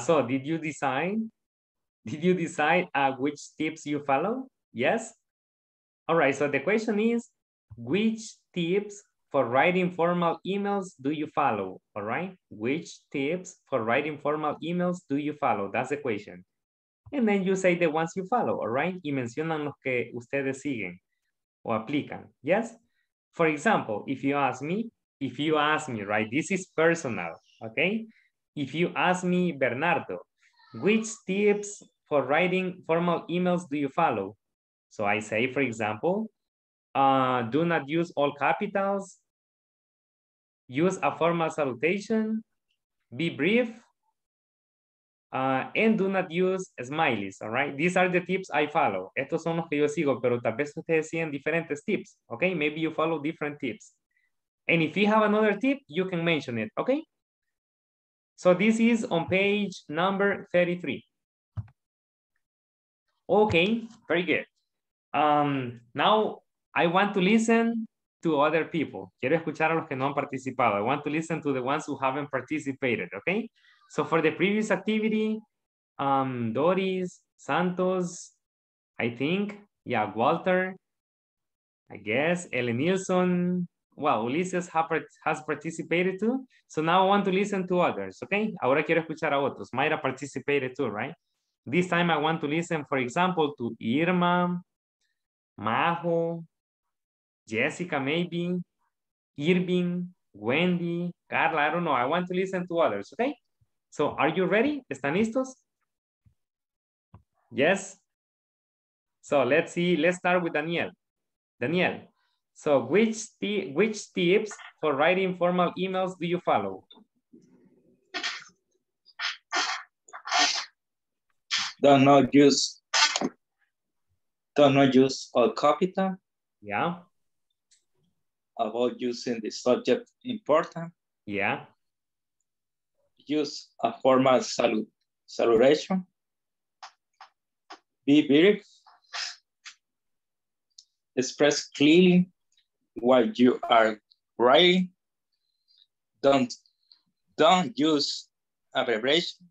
So did you decide which tips you follow? Yes? All right, so the question is, which tips for writing formal emails do you follow? All right, which tips for writing formal emails do you follow? That's the question. And then you say the ones you follow, all right? Y mencionan los que ustedes siguen o aplican, yes? For example, if you ask me, right, this is personal, okay? If you ask me, Bernardo, which tips for writing formal emails do you follow? So I say, for example, do not use all capitals, use a formal salutation, be brief, and do not use smileys, all right? These are the tips I follow. Estos son los que yo sigo, pero tal vez ustedes siguen diferentes tips, okay? Maybe you follow different tips. And if you have another tip, you can mention it, okay? So this is on page number 33. Okay, very good. Now I want to listen to other people. Quiero escuchar a los que no han participado. I want to listen to the ones who haven't participated, okay? So for the previous activity, Doris, Santos, I think, yeah, Walter, I guess, Ellen Nielsen, wow, Ulises has participated too. So now I want to listen to others, okay? Ahora quiero escuchar a otros. Mayra participated too, right? This time I want to listen, for example, to Irma, Majo, Jessica maybe, Irving, Wendy, Carla, I don't know. I want to listen to others, okay? So are you ready? ¿Están listos? Yes? So let's see. Let's start with Daniel. Daniel. So which tips for writing formal emails do you follow? Don't not use all capital. Yeah. About using the subject important. Yeah. Use a formal salutation. Be brief. Express clearly what you are writing. Don't use abbreviation.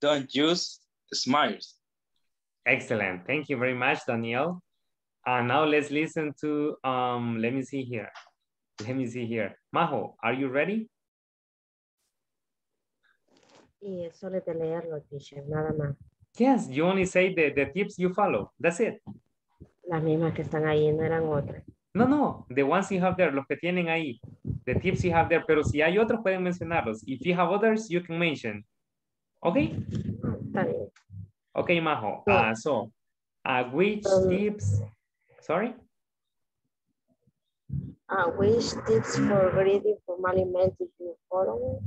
Don't use smiles. Excellent. Thank you very much, Daniel. And now let's listen to, let me see here. Majo, are you ready? Yes, solo de leerlo, teacher, nada más. Yes, you only say the tips you follow. That's it. Las mismas que están ahí, no eran otras. No, the ones you have there, los que tienen ahí. The tips you have there, pero si hay otros, pueden mencionarlos. If you have others, you can mention. Okay? Está bien. Okay, Majo. Which tips for grading formality do you follow?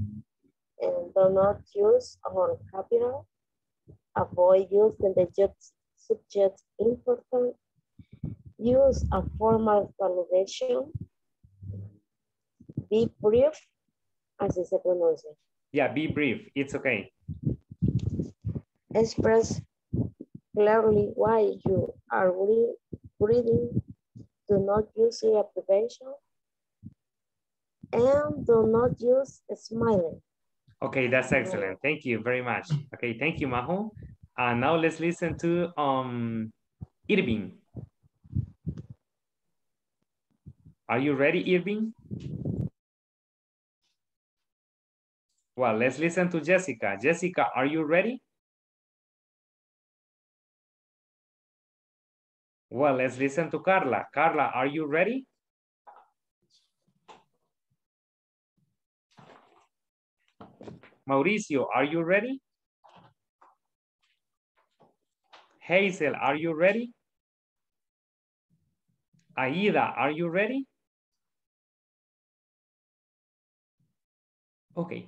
And do not use our capital. Avoid using the subject important. Use a formal salutation. Be brief, as it's pronounced. Yeah, be brief. It's okay. Express clearly why you are reading. Do not use abbreviation, and do not use smiling. Okay, that's excellent. Thank you very much. Okay, thank you, Majo. And now let's listen to Irving. Are you ready, Irving? Well, let's listen to Jessica. Jessica, are you ready? Well, let's listen to Carla. Carla, are you ready? Mauricio, are you ready? Hazel, are you ready? Aida, are you ready? Okay.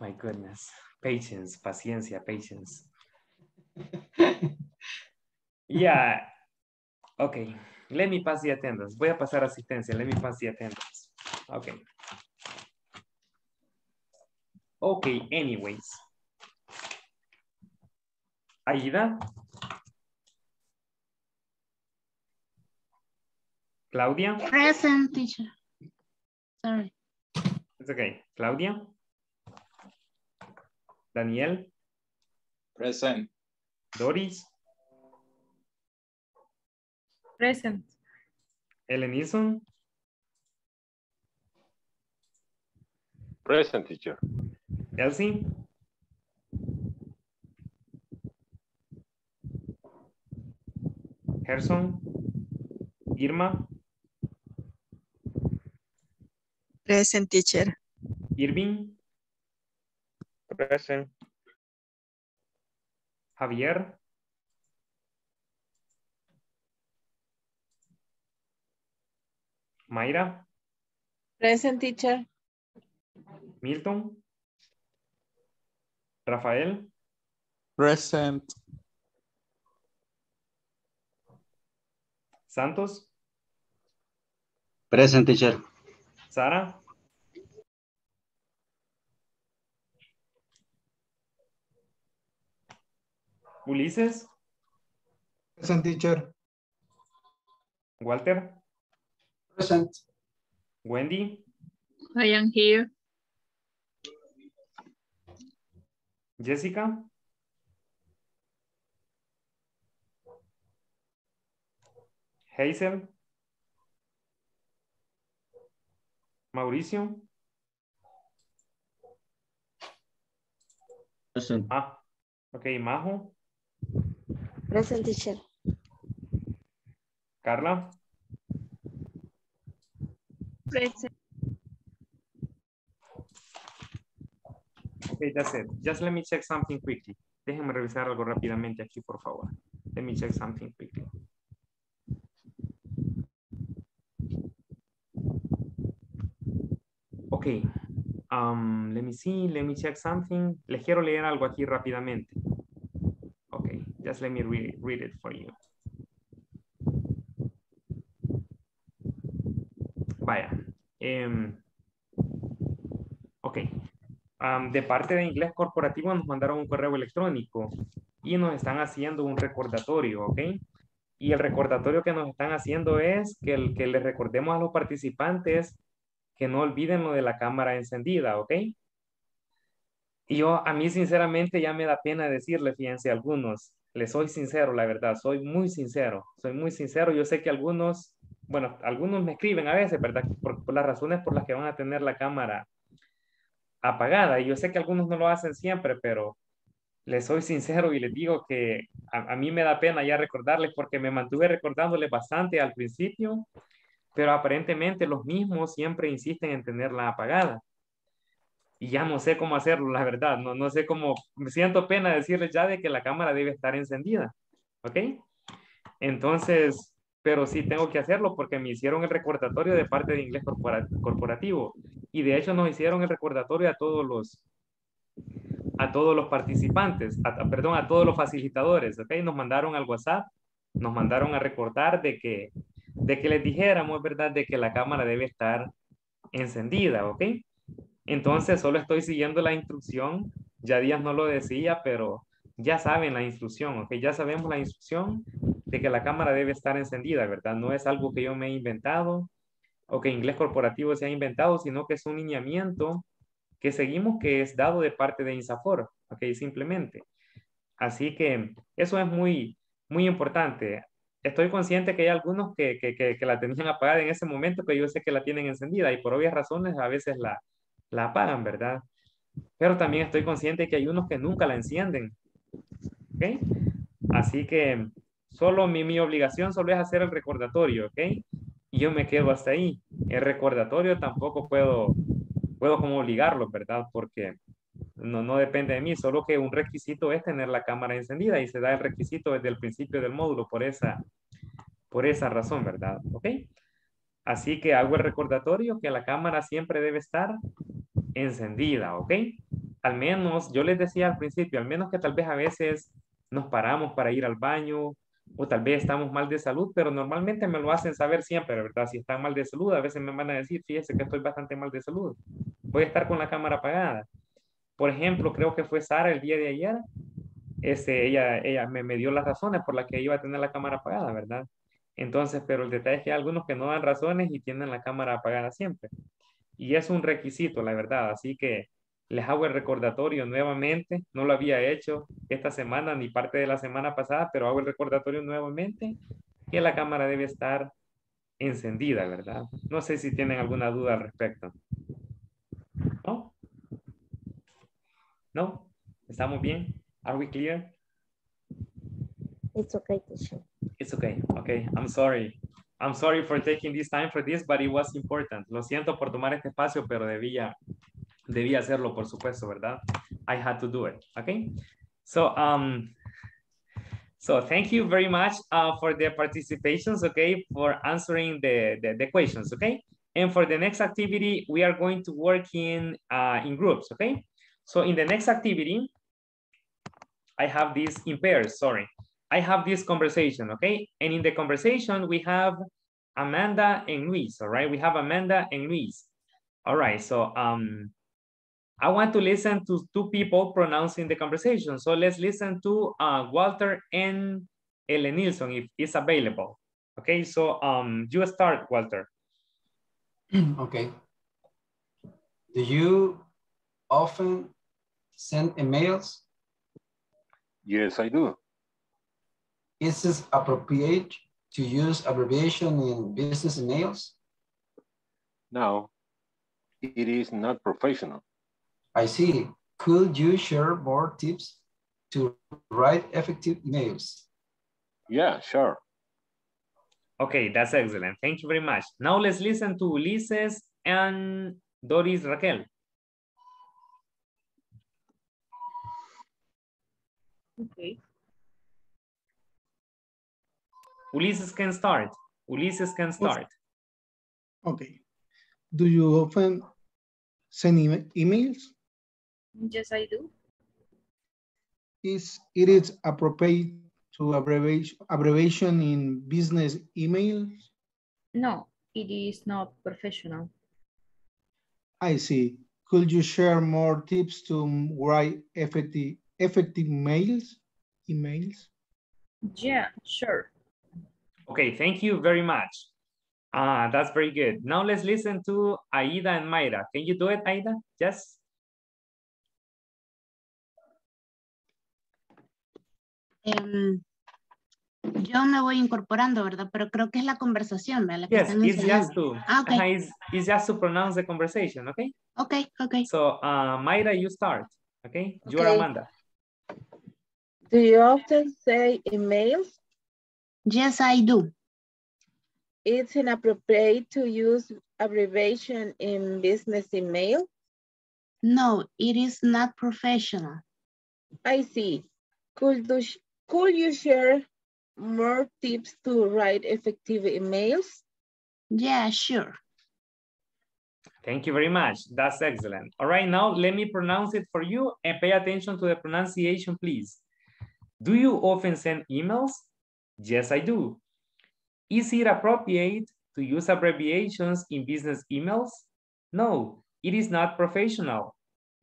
My goodness. Patience, paciencia, patience. Yeah. Okay. Let me pass the attendance. Voy a pasar asistencia. Let me pass the attendance. Okay. Okay, anyways. Aida. Claudia. Present, teacher. Sorry. It's okay. Claudia. Daniel. Present. Doris. Present. Elenison. Present, teacher. Elsie. Gerson. Irma. Present, teacher. Irving. Present. Javier. Mayra. Present, teacher. Milton. Rafael. Present. Santos. Present, teacher. Sara. Ulises. Present, teacher. Walter. Present. Wendy. I am here. Jessica. Hazel. Mauricio. Present. Ah, okay, Majo. Present, teacher. Carla. Present. Okay, that's it. Just let me check something quickly. Déjenme revisar algo rápidamente aquí, por favor. Let me check something quickly. Okay. Let me see. Let me check something. Les quiero leer algo aquí rápidamente. Okay. Just let me read it for you. Vaya. De parte de Inglés Corporativo nos mandaron un correo electrónico y nos están haciendo un recordatorio, ¿ok? Y el recordatorio que nos están haciendo es que les recordemos a los participantes que no olviden lo de la cámara encendida, ¿ok? Y yo, a mí sinceramente ya me da pena decirle, fíjense, a algunos, les soy sincero, la verdad, soy muy sincero. Yo sé que algunos, bueno, algunos me escriben a veces, ¿verdad? Por las razones por las que van a tener la cámara apagada. Y yo sé que algunos no lo hacen siempre, pero les soy sincero y les digo que a mí me da pena ya recordarles porque me mantuve recordándoles bastante al principio, pero aparentemente los mismos siempre insisten en tenerla apagada. Y ya no sé cómo hacerlo, la verdad. No sé cómo, me siento pena decirles ya de que la cámara debe estar encendida. ¿Ok? Entonces, pero sí tengo que hacerlo porque me hicieron el recordatorio de parte de Inglés Corporativo. Y de hecho nos hicieron el recordatorio a todos los participantes, a todos los facilitadores. ¿Ok? Nos mandaron al WhatsApp, nos mandaron a recordar de que les dijéramos, ¿verdad? De que la cámara debe estar encendida. ¿Ok? Entonces, solo estoy siguiendo la instrucción. Ya Díaz no lo decía, pero ya saben la instrucción, ¿ok? Ya sabemos la instrucción de que la cámara debe estar encendida, ¿verdad? No es algo que yo me he inventado o que Inglés Corporativo se ha inventado, sino que es un lineamiento que seguimos que es dado de parte de Insafor, ¿ok? Simplemente. Así que eso es muy, muy importante. Estoy consciente que hay algunos que la tenían apagada en ese momento, pero yo sé que la tienen encendida y por obvias razones a veces la apagan, ¿verdad? Pero también estoy consciente que hay unos que nunca la encienden. ¿Ok? Así que solo mi obligación solo es hacer el recordatorio, ¿ok? Y yo me quedo hasta ahí. El recordatorio tampoco puedo como obligarlo, ¿verdad? Porque no depende de mí, solo que un requisito es tener la cámara encendida y se da el requisito desde el principio del módulo por esa razón, ¿verdad? ¿Ok? Así que hago el recordatorio que la cámara siempre debe estar encendida, ¿ok? Al menos, yo les decía al principio, al menos que tal vez a veces nos paramos para ir al baño o tal vez estamos mal de salud, pero normalmente me lo hacen saber siempre, ¿verdad? Si están mal de salud, a veces me van a decir, fíjese que estoy bastante mal de salud, voy a estar con la cámara apagada. Por ejemplo, creo que fue Sara el día de ayer, ella me dio las razones por las que iba a tener la cámara apagada, ¿verdad? Entonces, pero el detalle es que hay algunos que no dan razones y tienen la cámara apagada siempre. Y es un requisito, la verdad. Así que les hago el recordatorio nuevamente. No lo había hecho esta semana ni parte de la semana pasada, pero hago el recordatorio nuevamente que la cámara debe estar encendida, ¿verdad? No sé si tienen alguna duda al respecto. ¿No? ¿No? ¿Estamos bien? ¿Are we clear? It's okay, teacher. It's okay. Okay, I'm sorry. I'm sorry for taking this time for this, but it was important. Lo siento por tomar este espacio, pero debía hacerlo, por supuesto, ¿verdad? I had to do it. Okay? So, so thank you very much for the participations, okay? For answering the questions, okay? And for the next activity, we are going to work in groups, okay? So in the next activity, I have this in pairs, sorry. I have this conversation, okay? And in the conversation, we have Amanda and Luis, all right? We have Amanda and Luis. All right, so I want to listen to two people pronouncing the conversation. So let's listen to Walter and Ellen Nilsson, if it's available. Okay, so you start, Walter. Okay. Do you often send emails? Yes, I do. Is it appropriate to use abbreviation in business emails? No, it is not professional. I see. Could you share more tips to write effective emails? Yeah, sure. Okay, that's excellent. Thank you very much. Now let's listen to Ulises and Doris Raquel. Okay. Ulises can start. Ulises can start. Okay. Do you often send emails? Yes, I do. Is it appropriate to abbreviation in business emails? No, it is not professional. I see. Could you share more tips to write effective emails? Yeah, sure. Okay, thank you very much. That's very good. Now let's listen to Aida and Mayra. Can you do it, Aida? Yes. Yo me voy incorporando, ¿verdad? Pero creo que es la conversación, ¿verdad? Yes, it's just to, okay. It's just to pronounce the conversation, okay? Okay, okay. So, Mayra, you start, okay? You are Amanda. Do you often say emails? Yes, I do. It's inappropriate to use abbreviation in business email? No, it is not professional. I see. Could you share more tips to write effective emails? Yeah, sure. Thank you very much. That's excellent. All right, now let me pronounce it for you and pay attention to the pronunciation, please. Do you often send emails? Yes, I do. Is it appropriate to use abbreviations in business emails? No, it is not professional.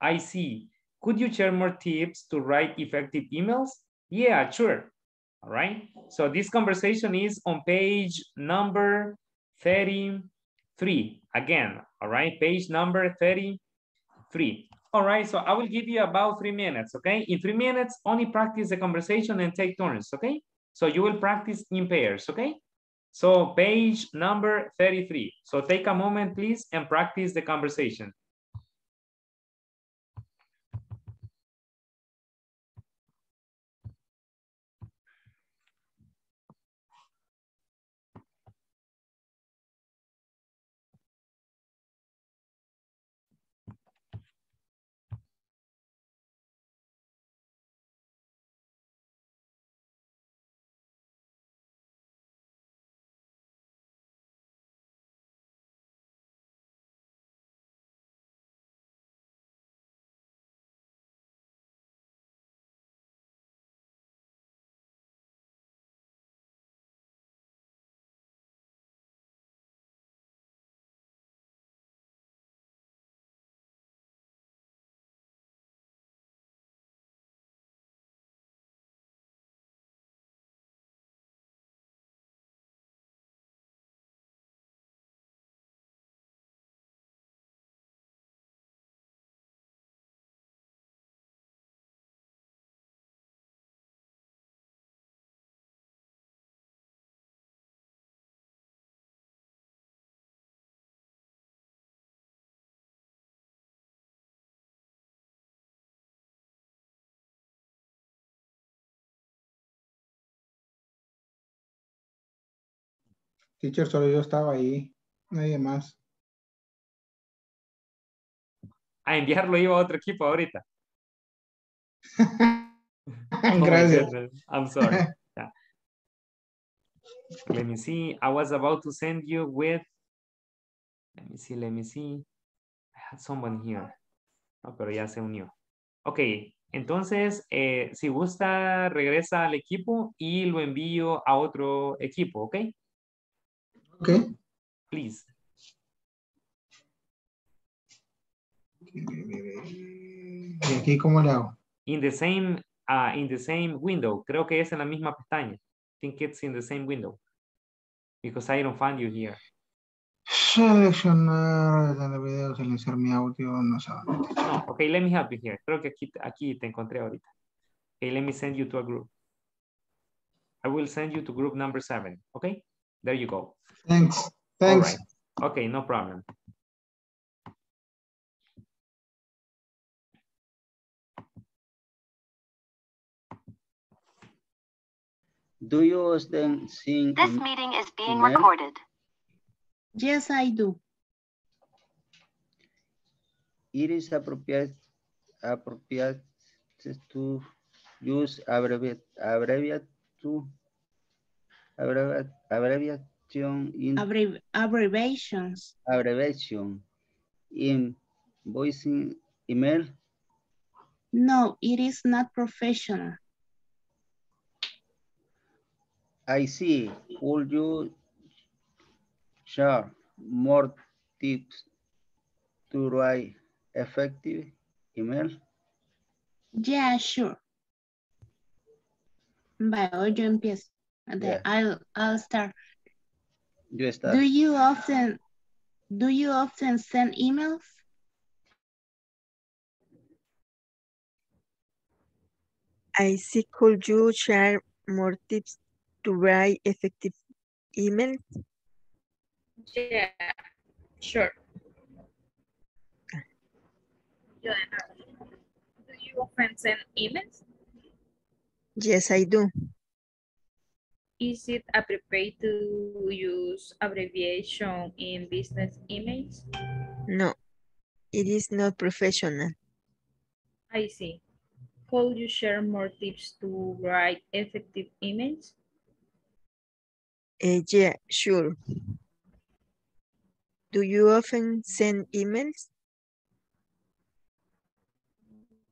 I see. Could you share more tips to write effective emails? Yeah, sure. All right. So this conversation is on page number 33. Again, all right, page number 33. All right, so I will give you about 3 minutes, okay? In 3 minutes, only practice the conversation and take turns, okay? So you will practice in pairs, okay? So page number 33. So take a moment, please, and practice the conversation. Teacher, solo yo estaba ahí, nadie más. A enviarlo iba a otro equipo ahorita. Gracias. Oh, I'm sorry. Yeah. Let me see. I was about to send you with. Let me see. I had someone here. No, pero ya se unió. Okay. Entonces, si gusta, regresa al equipo y lo envío a otro equipo, ¿ok? Okay. Please. ¿Y aquí cómo le hago? In the same window. Creo que es en la misma pestaña. I think it's in the same window. Because I don't find you here. Seleccionar, darle video, silenciar mi audio, no sé dónde. No, okay, let me help you here. Creo que aquí te encontré ahorita. Okay, let me send you to a group. I will send you to group number 7, okay? There you go. Thanks. All right. Okay, no problem. Do you then sing? This meeting is being recorded. Yes, I do. It is appropriate to use abbreviations in voicing email? No, it is not professional. I see. Could you share more tips to write effective email? Yeah, sure. But you empiezo. Yeah. I'll start. You start. Do you often send emails? I see. Could you share more tips to write effective emails? Yeah, sure. Yeah. Do you often send emails? Yes, I do. Is it appropriate to use abbreviation in business emails? No, it is not professional. I see. Could you share more tips to write effective emails? Yeah, sure. Do you often send emails?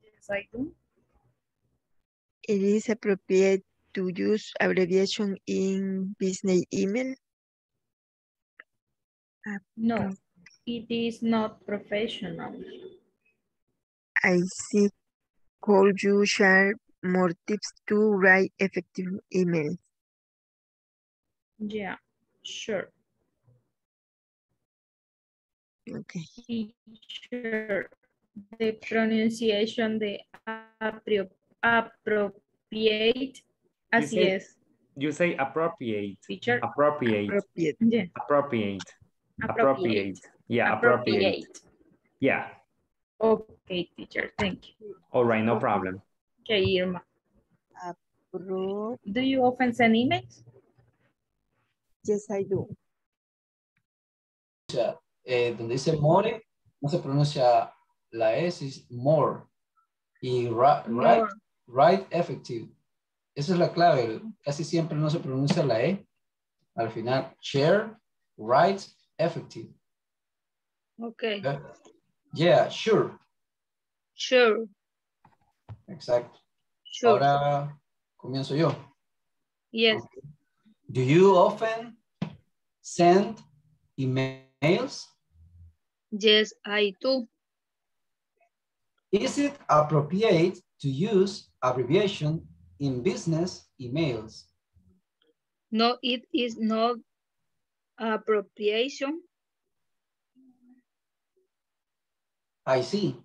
Yes, I do. It is appropriate to use abbreviation in business email? No, it is not professional. I see. Could you share more tips to write effective emails? Yeah, sure. Okay. Sure. The pronunciation, the appropriate. Así es. You say appropriate. Teacher? Appropriate. Appropriate. Yeah. Appropriate. Appropriate. Yeah, appropriate. Appropriate. Yeah. Okay, teacher. Thank you. All right, no problem. Okay, Irma. Do you often send emails? Yes, I do. Donde dice more, no se pronuncia la S, es more. Y right effective. Esa es la clave. Casi siempre no se pronuncia la E. Al final, share, write, effective. Okay. Yeah, sure. Sure. Exacto. Sure. Ahora comienzo yo. Yes. Okay. Do you often send emails? Yes, I do. Is it appropriate to use abbreviation in business emails? No, it is not appropriation. I see.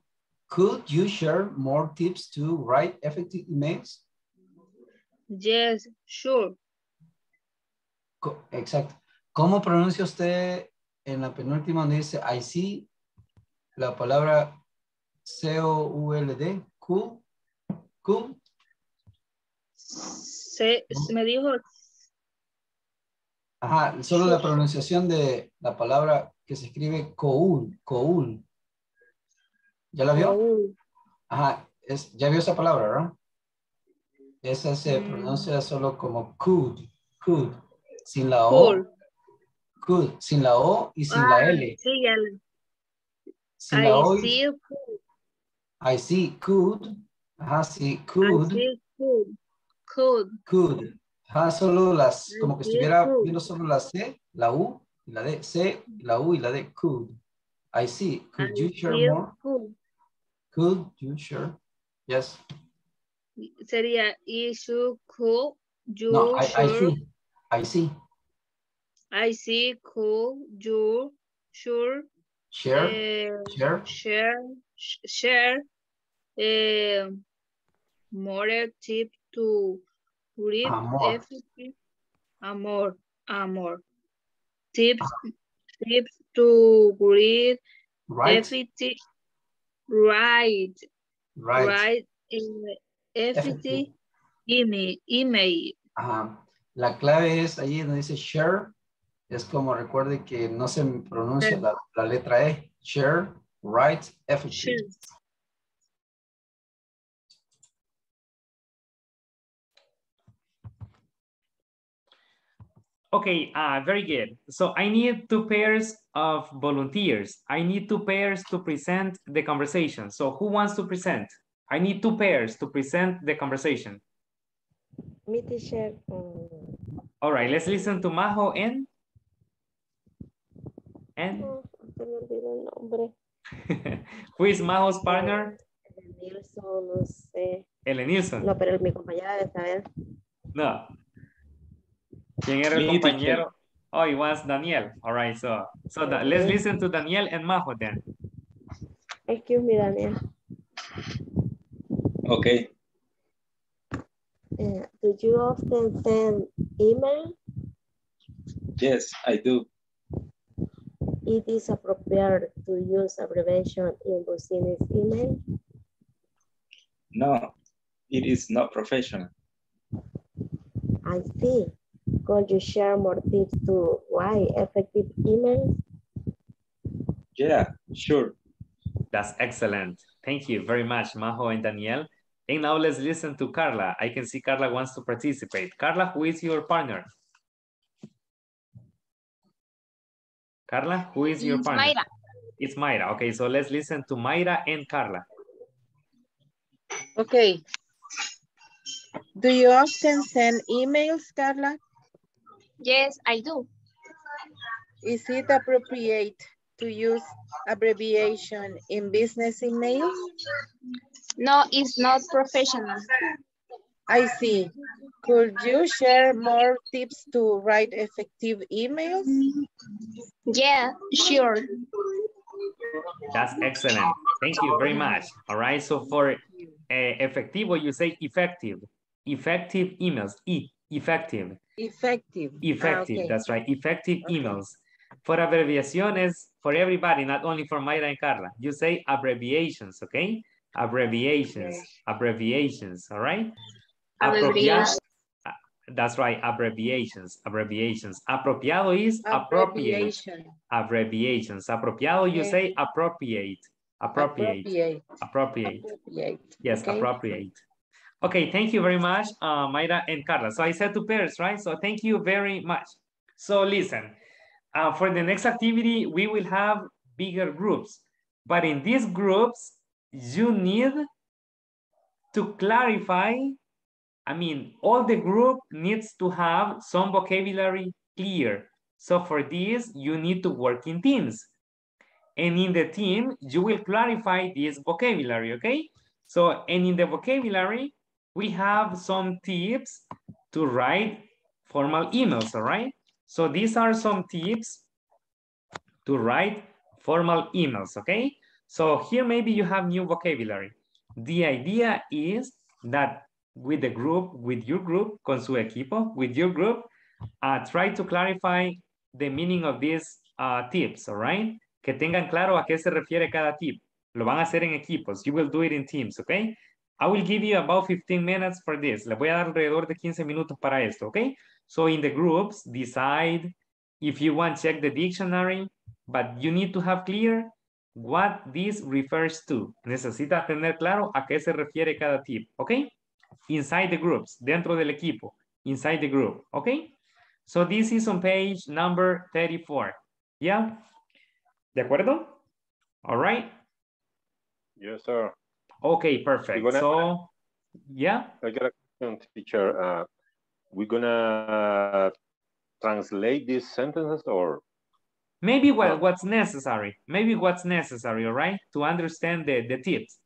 Could you share more tips to write effective emails? Yes, sure. Exacto. ¿Cómo pronuncia usted en la penúltima donde dice I see la palabra C-O-U-L-D? Cool. Cool. Se me dijo. Ajá, solo la pronunciación de la palabra que se escribe cool, cool. ¿Ya la vio? Ajá, ya vio esa palabra, ¿verdad? Esa se pronuncia solo como cool, cool, sin la O. Cool, sin la O y sin la L. Sí, L. Sin la O. I see cool. Ajá, sí, cool. Could. Ajá, solo las, como que estuviera viendo solo la C, la U y la D. C, la U y la D. Could. I see. Could you share more? Could you share? Yes. Sería issue. Could you share? I see. Could you sure? Share. More tip to read everything. More tips to read everything. Right. Everything. Email. Ajá. La clave es allí donde dice share. Es como recuerde que no se pronuncia la letra E. Share, write, everything. Okay, very good. So I need 2 pairs of volunteers. I need 2 pairs to present the conversation. So who wants to present? I need 2 pairs to present the conversation. Me, teacher. All right, let's listen to Majo and... And? Who is Majo's partner? Nilsson, no sé. El Nilsson. No, pero mi compañero debe saber. No. ¿Quién era el compañero? Oh, it was Daniel. All right, so let's listen to Daniel and Majo then. Excuse me, Daniel. Okay. Do you often send email? Yes, I do. It is appropriate to use abbreviation in Business email? No, it is not professional. I see. Could you share more tips to why effective emails? Yeah, sure. That's excellent. Thank you very much, Majo and Daniel. And now let's listen to Carla. I can see Carla wants to participate. Carla, who is your partner? Carla, who is your partner? Mayra. It's Mayra. Okay, so let's listen to Mayra and Carla. Okay. Do you often send emails, Carla? Yes, I do. Is it appropriate to use abbreviation in business emails? No, it's not professional. I see. Could you share more tips to write effective emails? Yeah, sure. That's excellent. Thank you very much. All right, so for efectivo, you say effective. Effective emails, effective. Effective. Effective, okay. That's right, effective emails. For abbreviaciones, for everybody, not only for Mayra and Carla, you say abbreviations, okay? Abbreviations, okay. Abbreviations, all right? Abbreviations. That's right, abbreviations, abbreviations. Apropiado is appropriate. Abbreviations. Apropiado, okay. You say appropriate. Appropriate. Appropriate. Appropriate. Appropriate. Yes, okay. Appropriate. Okay, thank you very much, Mayra and Carla. So I said two pairs, right? So thank you very much. So listen, for the next activity, we will have bigger groups. But in these groups, you need to clarify. I mean, all the group needs to have some vocabulary clear. So for this, you need to work in teams. And in the team, you will clarify this vocabulary, okay? So, and in the vocabulary, we have some tips to write formal emails, all right? So these are some tips to write formal emails, okay? So here maybe you have new vocabulary. The idea is that with the group, with your group, con su equipo, with your group, try to clarify the meaning of these tips, all right? Que tengan claro a qué se refiere cada tip. Lo van a hacer en equipos. You will do it in teams, okay? I will give you about 15 minutes for this. Les voy a dar alrededor de 15 minutos para esto, okay? So in the groups, decide if you want to check the dictionary, but you need to have clear what this refers to. Necesitas tener claro a qué se refiere cada tip, okay? Inside the groups, dentro del equipo, inside the group, okay? So this is on page number 34, yeah? ¿De acuerdo? All right? Yes, sir. Okay, perfect. So, yeah? I got a question, teacher. We're gonna translate these sentences or? Maybe what's necessary. Maybe what's necessary, all right? To understand the tips.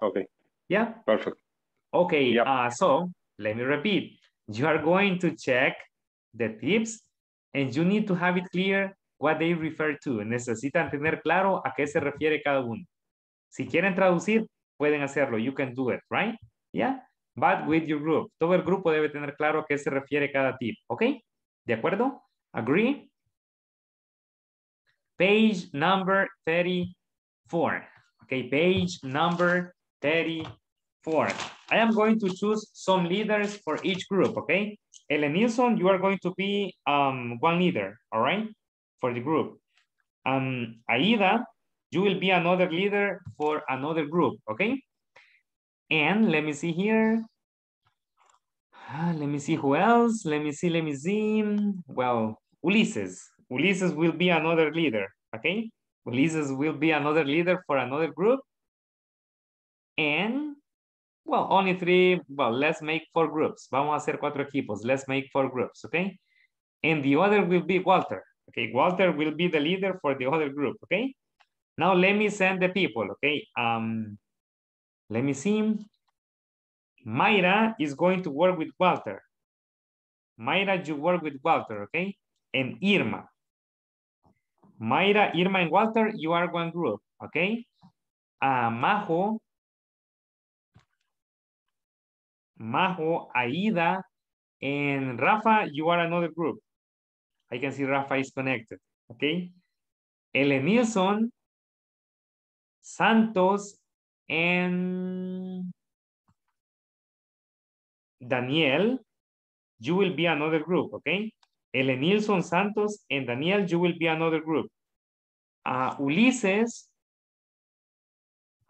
Okay. Yeah? Perfect. Okay, yep. So let me repeat. You are going to check the tips and you need to have it clear what they refer to. Necesitan tener claro a qué se refiere cada uno. Si quieren traducir, pueden hacerlo. You can do it, right? Yeah? But with your group. Todo el grupo debe tener claro a qué se refiere cada tip. Okay? ¿De acuerdo? Agree? Page number 34. Okay, page number 34. I am going to choose some leaders for each group, okay? Ellen Nilsson, you are going to be one leader, all right? For the group. Aida, you will be another leader for another group, okay? And let me see here. Let me see who else. Let me see. Well, Ulises. Ulises will be another leader, okay? Ulises will be another leader for another group. And, well, only three, well, let's make four groups. Vamos a hacer cuatro equipos. Let's make four groups, okay? And the other will be Walter. Okay, Walter will be the leader for the other group, okay? Now let me send the people, okay? Let me see. Mayra is going to work with Walter. Mayra, you work with Walter, okay? And Irma. Mayra, Irma, and Walter, you are one group, okay? Majo, Aida, and Rafa, you are another group. I can see Rafa is connected, okay? Ellen Nilsson, Santos, and Daniel, you will be another group, okay? Ellen Nilsson, Santos, and Daniel, you will be another group. Ulises,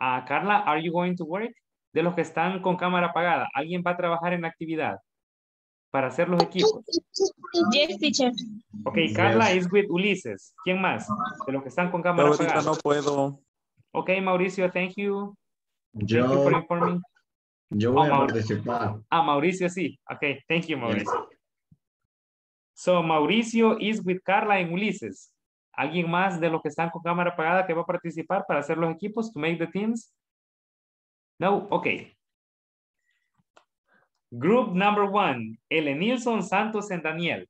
Carla, are you going to work? De los que están con cámara apagada, ¿alguien va a trabajar en la actividad para hacer los equipos? Yes, teacher. Okay, Carla is with Ulises. ¿Quién más? De los que están con cámara apagada. No puedo. Okay, Mauricio, thank you. Thank you for informing. Yo voy a participar. Mauricio, sí. Okay, thank you, Mauricio. Yes. So, Mauricio is with Carla and Ulises. ¿Alguien más de los que están con cámara apagada que va a participar para hacer los equipos, to make the teams? No, okay. Group number one, Ellen Nilsson, Santos, and Daniel.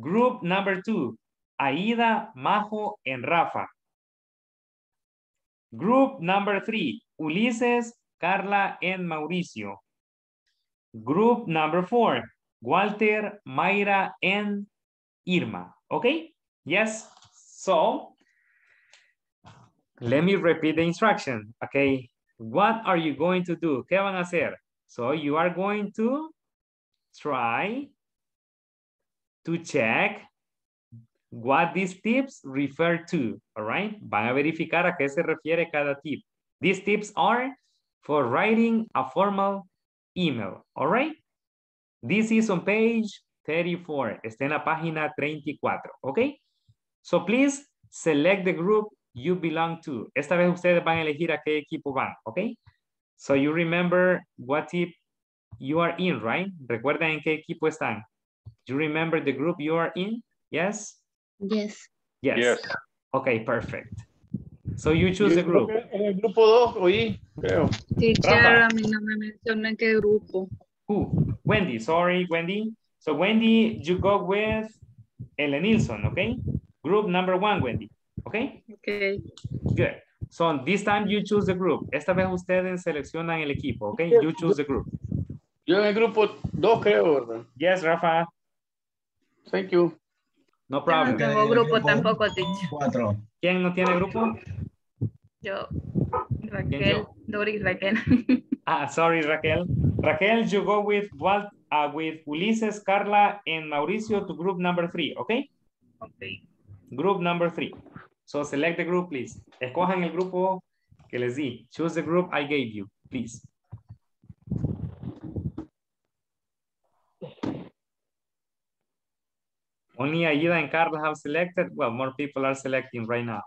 Group number two, Aida, Majo, and Rafa. Group number three, Ulises, Carla, and Mauricio. Group number four, Walter, Mayra, and Irma. Okay? Yes. So, let me repeat the instruction. Okay. What are you going to do? ¿Qué van a hacer? So, you are going to try to check what these tips refer to. All right? Van a verificar a qué se refiere cada tip. These tips are for writing a formal email. All right? This is on page 34. Está en la página 34. Okay? So, please select the group you belong to. Esta vez ustedes van a elegir a qué equipo van. Okay? So, you remember what tip you are in, right? Recuerda en qué equipo están. Do you remember the group you are in? Yes? Yes. Yes. Yes. Okay, perfect. So, you choose the group. En el grupo 2, oí, creo. Teacher, a mí no me menciona en qué grupo. Who? Wendy, sorry, Wendy. So, Wendy, you go with Ellen Nilsson, okay? Group number one, Wendy, okay? Okay. Good. So, this time you choose the group. Esta vez ustedes seleccionan el equipo, okay? You choose the group. Yo en el grupo 2, creo, ¿verdad? Yes, Rafa. Thank you. No problem. Yo no tengo grupo tampoco, teacher. 4. ¿Quién no tiene grupo? Yo. Raquel. Doris Raquel. Ah, sorry, Raquel. Raquel, you go with Walt, with Ulises, Carla, and Mauricio to group number 3, okay? Okay. Group number 3. So select the group, please. Escojan el grupo que les di. Choose the group I gave you, please. Only Aida and Carla have selected. Well, more people are selecting right now.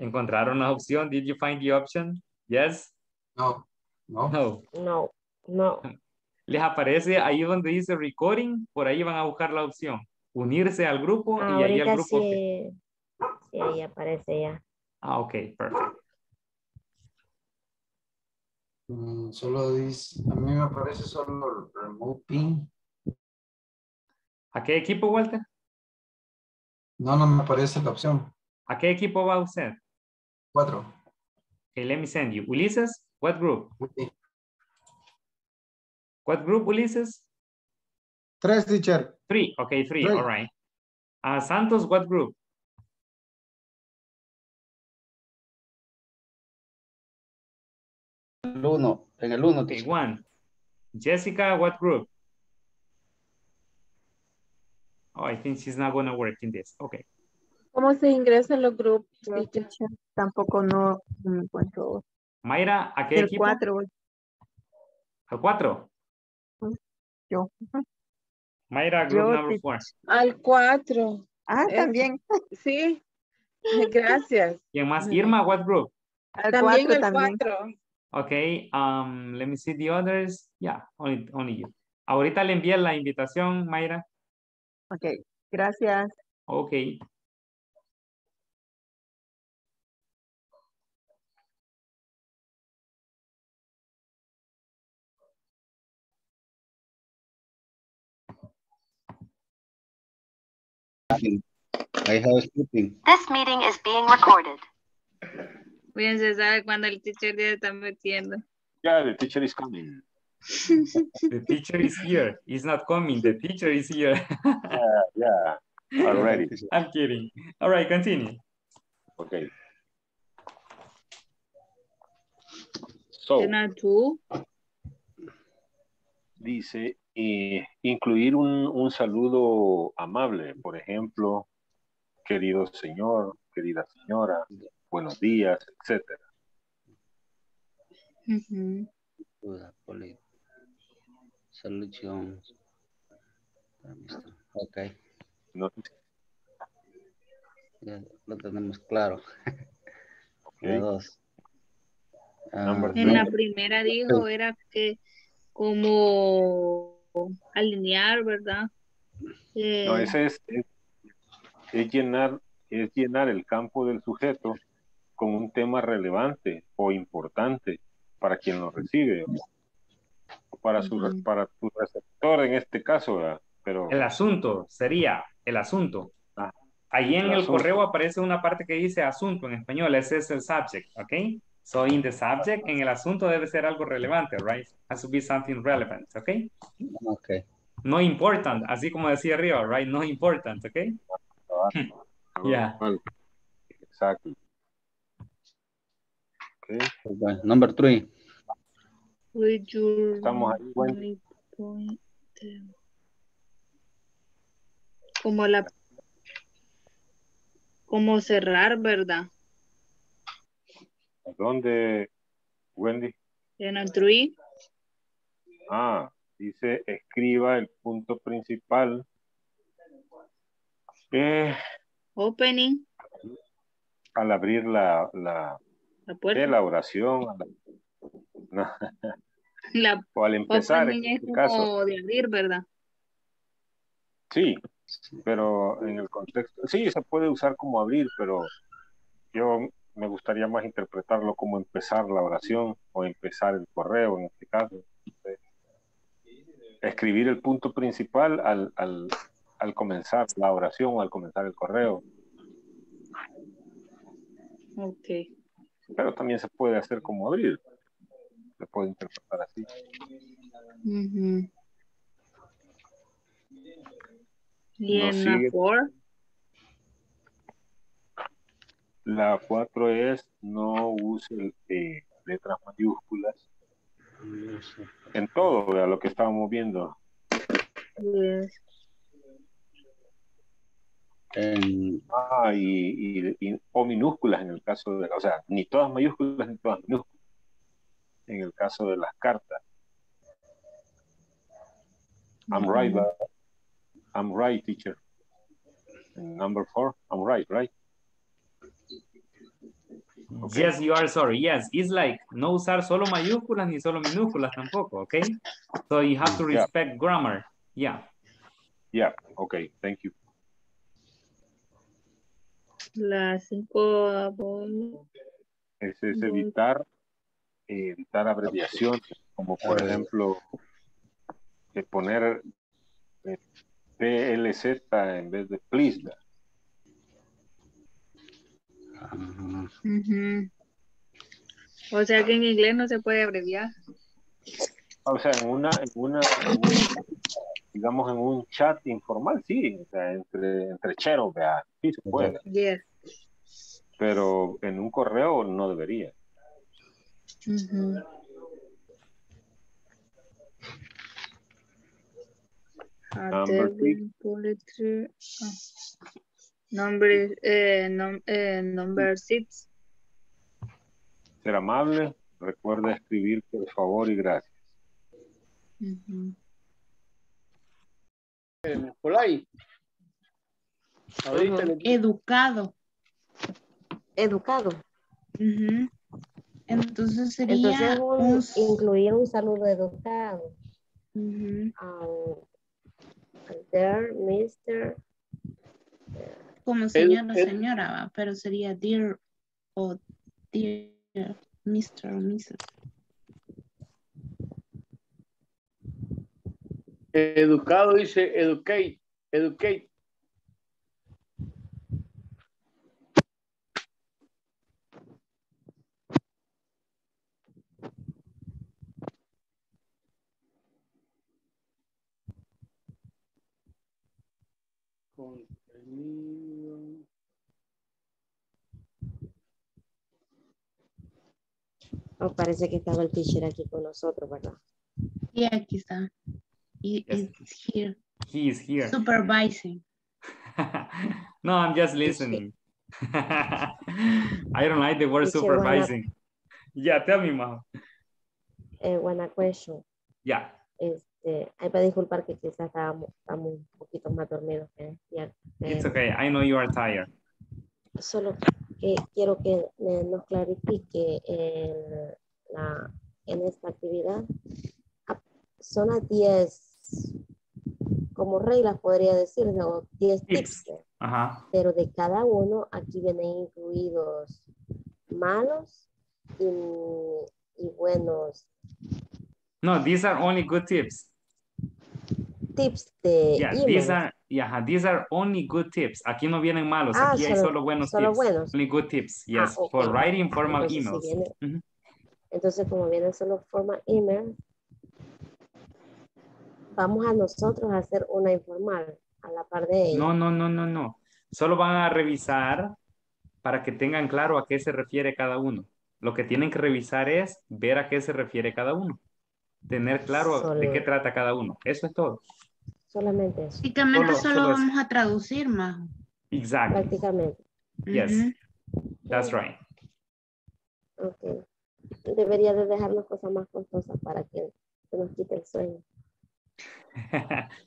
¿Encontraron la opción? Did you find the option? Yes? No. No. No. No. No. Les aparece ahí donde dice recording, por ahí van a buscar la opción. Unirse al grupo y ahí el grupo. Sí, sí, ahí aparece ya. Ah, ok, perfecto. Solo dice, a mí me aparece solo remove pin. ¿A qué equipo, Walter? No, no me aparece la opción. ¿A qué equipo va usted? 4. Okay, let me send you. Ulises, what group? Okay. What group, Ulises? 3, teacher. 3, okay, 3, all right. Santos, what group? El 1, en el 1. Okay, 1. Jessica, what group? Oh, I think she's not going to work in this. Okay. ¿Cómo se ingresan los grupos? Tampoco no me encuentro. Mayra, ¿a qué equipo? El 4. ¿Al 4? Yo. Mayra, group number 4. Al 4. Ah, también. Sí. Gracias. ¿Quién más? Irma, what group? Al 4 también. Okay, let me see the others. Yeah, only you. Ahorita le envié la invitación, Mayra. Okay, gracias. Okay. I have sleeping. This meeting is being recorded. Cuídense, sabe cuando el teacher ya está metiendo. Yeah, the teacher is coming. The teacher is here. He's not coming. The teacher is here. Yeah. Already. I'm kidding. All right, continue. Okay. So. Dice, incluir un saludo amable, por ejemplo, querido señor, querida señora, buenos días, etcétera. Solutions. Ok. No. Ya lo tenemos claro. Okay. Dos. En la primera dijo era que como alinear, ¿verdad? No, ese es llenar el campo del sujeto con un tema relevante o importante para quien lo recibe, para tu receptor en este caso, ¿verdad? Pero el asunto sería el asunto. Ahí en el correo aparece una parte que dice asunto en español, ese es el subject, ¿ok? So in the subject, en el asunto debe ser algo relevante, right? Has to be something relevant, ¿ok? Okay. No important, así como decía arriba, right? No important, ¿ok? Yeah. Exactly. Okay. Number 3. Estamos ahí, bueno. Como cerrar, ¿verdad? ¿Dónde, Wendy? En el 3. Dice, escriba el punto principal. Opening. Al abrir la puerta. La oración. O al empezar. En este caso. De abrir, ¿verdad? Sí, pero en el contexto. Sí, se puede usar como abrir, pero yo me gustaría más interpretarlo como empezar la oración o empezar el correo en este caso. Escribir el punto principal al comenzar la oración o al comenzar el correo. Ok. Pero también se puede hacer como abrir. Se puede interpretar así. Y en la 4. La 4 es no use letras mayúsculas. En todo, a lo que estábamos viendo. Yes. O minúsculas en el caso de, o sea, ni todas mayúsculas ni todas minúsculas en el caso de las cartas. I'm right, teacher. Number 4, I'm right? Okay. Yes, you are sorry. Yes, it's like no usar solo mayúsculas ni solo minúsculas tampoco, okay? So you have to respect grammar. Yeah, okay, thank you. La 5. Es evitar abreviaciones, como por ejemplo poner PLZ en vez de please. O sea que en inglés no se puede abreviar. O sea, digamos en un chat informal, sí, o sea, entre cheros, vea, sí se puede. Yes. Pero en un correo no debería. Number 6. Ser amable, recuerda escribir por favor y gracias. Educado. Entonces sería incluir un saludo educado. Uh-huh. Dear Mr. Como señor o señora, va, pero sería dear o dear Mr. o Mrs. Educado dice educate, educate. Contenido. Oh, parece que estaba el teacher aquí con nosotros, ¿verdad? Sí, aquí está. It's here. He is here. Supervising. No, I'm just listening. I don't like the word teacher, supervising. Yeah, tell me, Majo. Buena question. Yeah. Ay, para disculpar que quizás estamos un poquito más dormidos que despiertos. It's okay, I know you are tired. Solo que quiero que nos clarifique en esta actividad. Son las 10, como reglas podría decir, ¿no? 10 tips. Ajá. Pero de cada uno aquí vienen incluidos malos y buenos. No, these are only good tips. Tips de emails. These are only good tips. Aquí no vienen malos, aquí hay solo buenos tips. Buenos. Only good tips, yes, okay. For writing formal emails. Si viene, entonces, como vienen solo formal emails, vamos a nosotros a hacer una informal a la par de ellos. No. Solo van a revisar para que tengan claro a qué se refiere cada uno. Lo que tienen que revisar es ver a qué se refiere cada uno. Tener claro de qué trata cada uno. Eso es todo. Solamente eso. Prácticamente solo vamos eso. A traducir más. Exacto. Prácticamente. Yes. That's right. Ok. Debería de dejarnos cosas más costosas para que se nos quite el sueño.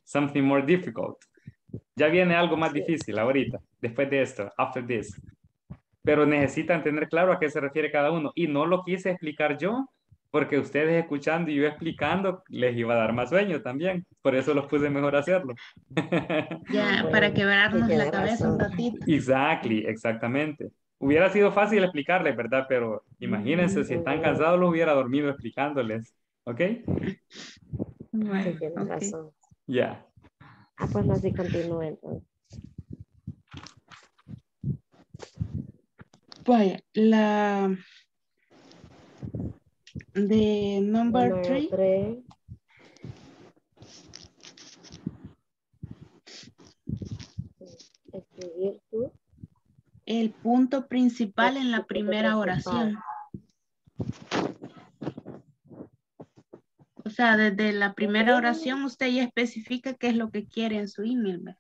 Something more difficult. Ya viene algo más difícil ahorita. Después de esto. After this. Pero necesitan tener claro a qué se refiere cada uno. Y no lo quise explicar yo. Porque ustedes escuchando y yo explicando les iba a dar más sueño también. Por eso los puse mejor a hacerlo. Ya, para quebrarnos la cabeza un ratito. Exactamente. Hubiera sido fácil explicarles, ¿verdad? Pero imagínense si están cansados, los hubiera dormido explicándoles. ¿Ok? Bueno, tienes razón. Ya. Pues no se continúa entonces. Vaya, la... The number 3. Escribir tú. El punto principal en la primera oración. O sea, desde la primera oración usted ya especifica qué es lo que quiere en su email.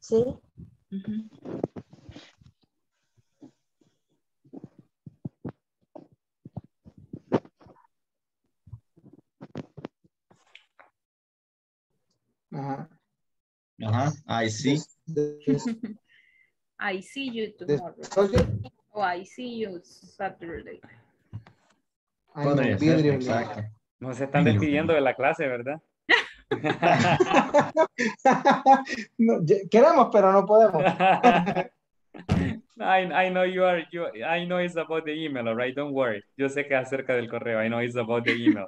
Sí. I see. I see you tomorrow. Oh, I see you Saturday. Exacto. No se están despidiendo de la clase, ¿verdad? No, queremos, pero no podemos. I know you are. I know it's about the email, right? Don't worry. Yo sé que es acerca del correo. I know it's about the email.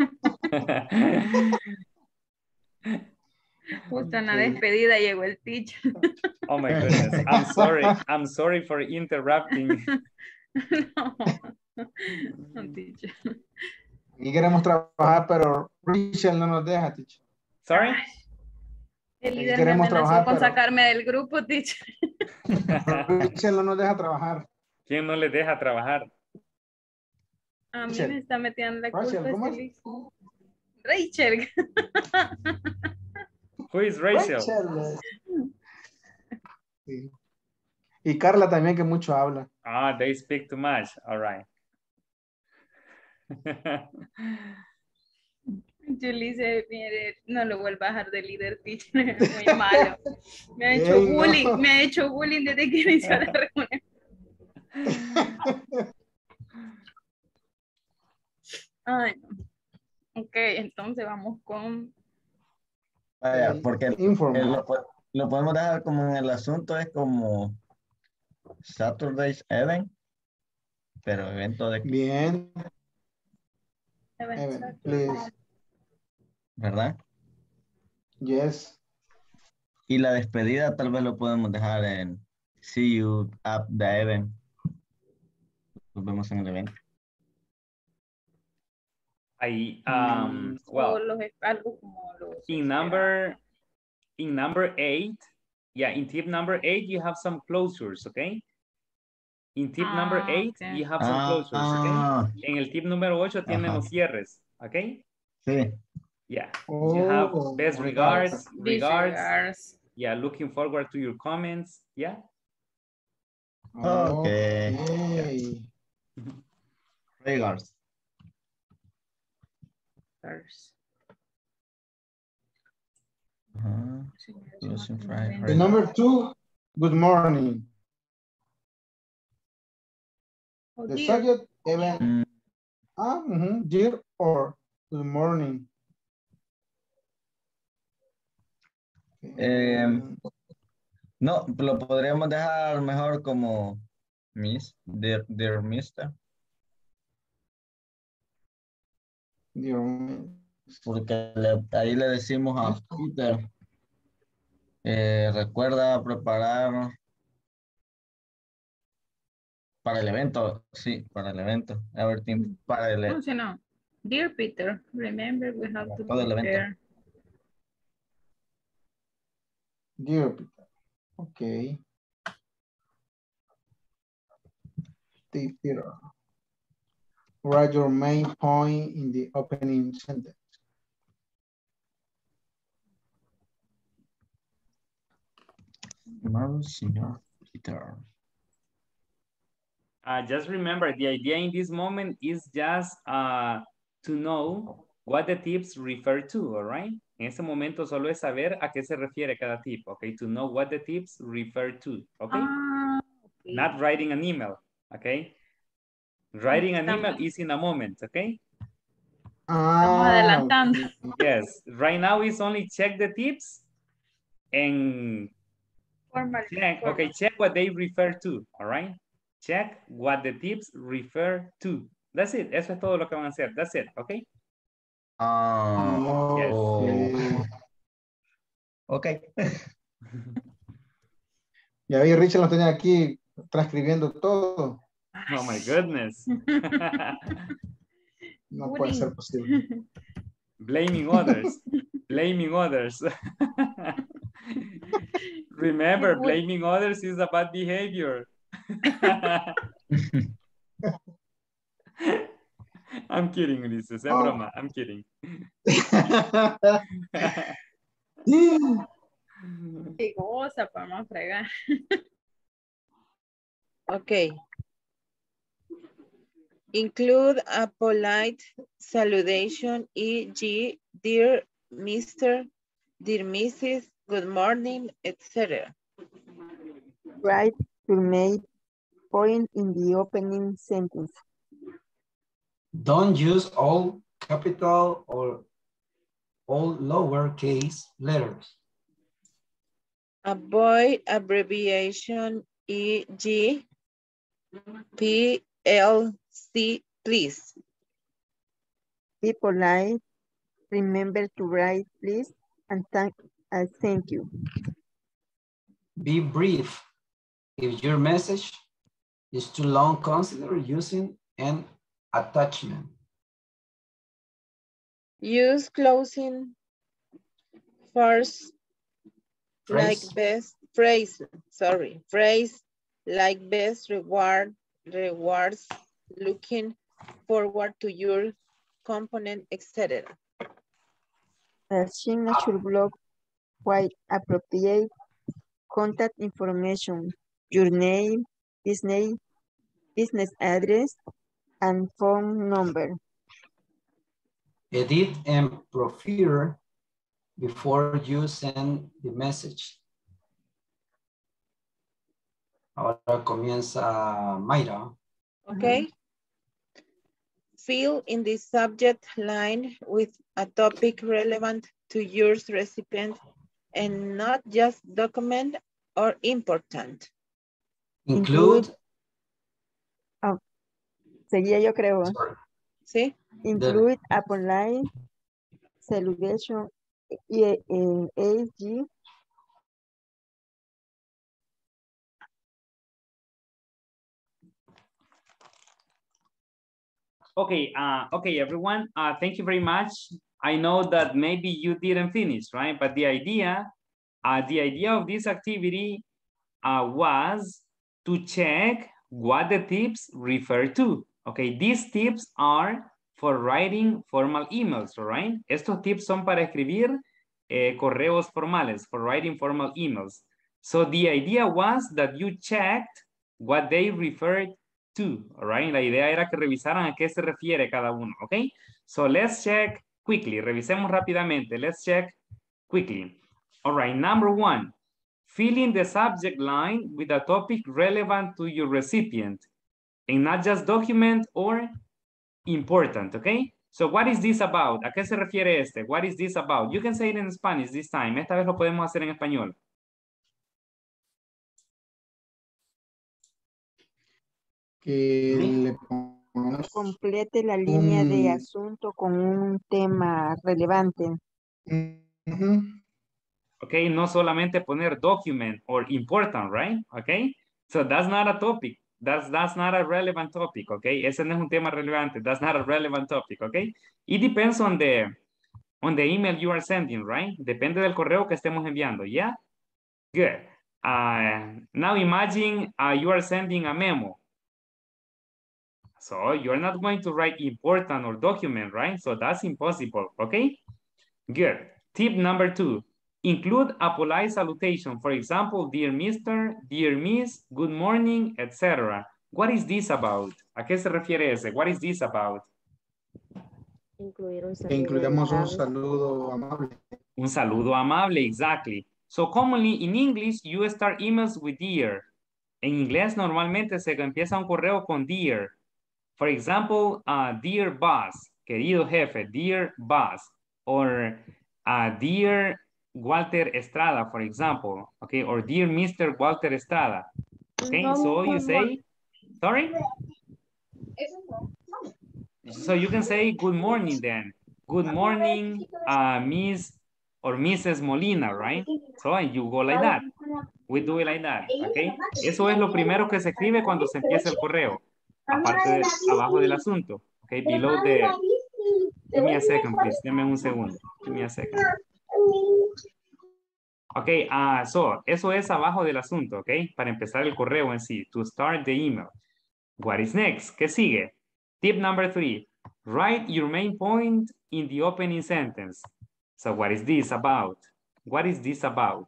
Justo en la despedida llegó el teacher. Oh my goodness, I'm sorry for interrupting. No, teacher. Y queremos trabajar, pero Rachel no nos deja, teacher. Sorry. El líder queremos trabajar con sacarme del grupo, teacher. Rachel no nos deja trabajar. ¿Quién no les deja trabajar? A mí me está metiendo la culpa. Rachel. Who is Rachel? Sí. Y Carla también, que mucho habla. They speak too much. All right. Julie dice, mire, no lo vuelva a bajar de líder, teacher. Muy malo. Me ha hecho bullying. No. Me ha hecho bullying desde que inició la reunión. Ok, entonces vamos con... Vaya, porque lo podemos dejar como en el asunto, es como Saturday's event, pero evento de... Bien. Event, please. ¿Verdad? Yes. Y la despedida tal vez lo podemos dejar en see you at the event. Nos vemos en el evento. I well, in number 8, yeah, in tip number 8 you have some closures, okay? In tip number 8 okay. You have some closures, okay? En el tip número 8 tienen los cierres, okay? Sí. Yeah. Oh, you have best regards. Yeah, looking forward to your comments, yeah? Okay. Okay. Yeah. Regards. The number 2, good morning. Oh, the subject, event, dear or good morning. No, lo podríamos dejar mejor como Miss, dear Mister. Porque ahí le decimos a Peter, recuerda preparar para el evento, sí, para el evento, everything, para el evento. No. Dear Peter, remember we have to prepare. Dear Peter, okay. Dear Peter. Write your main point in the opening sentence. Monsignor Peter. Just remember, the idea in this moment is just to know what the tips refer to, all right? En ese momento solo es saber a qué se refiere cada tip, okay? To know what the tips refer to, okay? Okay. Not writing an email, okay? Writing an email is in a moment, okay? Yes, right now is only check the tips and check, okay, check what they refer to, all right? Check what the tips refer to. That's it, eso es todo lo que van a hacer, that's it, okay? Yes. Okay. Ya vi, Richard lo tenía aquí transcribiendo todo. Oh my goodness. No puede ser posible. Blaming others. Blaming others. Remember, blaming others is a bad behavior. I'm kidding, Ulises. I'm kidding. Qué cosa para más fregar. Okay. Include a polite salutation, e.g., dear Mr., dear Mrs., good morning, etc. Write your main point in the opening sentence. Don't use all capital or all lowercase letters. Avoid abbreviation, e.g., PLC, please. Be polite. Remember to write please and thank you. Be brief. If your message is too long, consider using an attachment. Use closing first phrase. Like best phrase. Sorry, phrase like best rewards, looking forward to your component, etc. The signature block, quite appropriate, contact information, your name, business address, and phone number. Edit and profile before you send the message. Ahora comienza Mayra. Okay. fill in the subject line with a topic relevant to your recipient and not just document or important. Include. Oh, sería yo creo. Sí. Include upon line, celebration, AG. Okay, okay, everyone, thank you very much. I know that maybe you didn't finish, right? But the idea of this activity was to check what the tips refer to. Okay, these tips are for writing formal emails, all right? Estos tips son para escribir correos formales, for writing formal emails. So the idea was that you checked what they referred to, all right? La idea era que revisaran a qué se refiere cada uno, okay? So let's check quickly. Revisemos rápidamente. Let's check quickly. All right, number one, fill in the subject line with a topic relevant to your recipient and not just document or important, okay? So what is this about? ¿A qué se refiere este? What is this about? You can say it in Spanish this time. Esta vez lo podemos hacer en español. Que le pongamos... Complete la línea de asunto con un tema relevante. Ok, no solamente poner document or important, right? Ok, so that's not a topic. That's not a relevant topic, okay? Ese no es un tema relevante. That's not a relevant topic, okay? It depends on the email you are sending, right? Depende del correo que estemos enviando, yeah? Good. Now imagine you are sending a memo. So you're not going to write important or document, right? So that's impossible, okay? Good. Tip number two. Include a polite salutation. For example, dear Mr., dear Miss, good morning, etc. What is this about? ¿A qué se refiere ese? What is this about? Incluyamos un saludo amable. Un saludo amable, exactly. So commonly in English, you start emails with dear. En inglés normalmente se empieza un correo con dear. For example, dear boss, querido jefe, dear boss, or dear Walter Estrada, for example, okay, or dear Mr. Walter Estrada, okay, no, so you say, sorry? So you can say good morning then, good morning, Miss or Mrs. Molina, right? So you go like that, we do it like that, okay? Eso es lo primero que se escribe cuando se empieza el correo, aparte de, abajo del asunto, okay, below the, give me a second, please, dame un segundo, give me a second. Ok, so, eso es abajo del asunto, ok, para empezar el correo en sí, to start the email. What is next? ¿Qué sigue? Tip number three, write your main point in the opening sentence. So, what is this about? What is this about?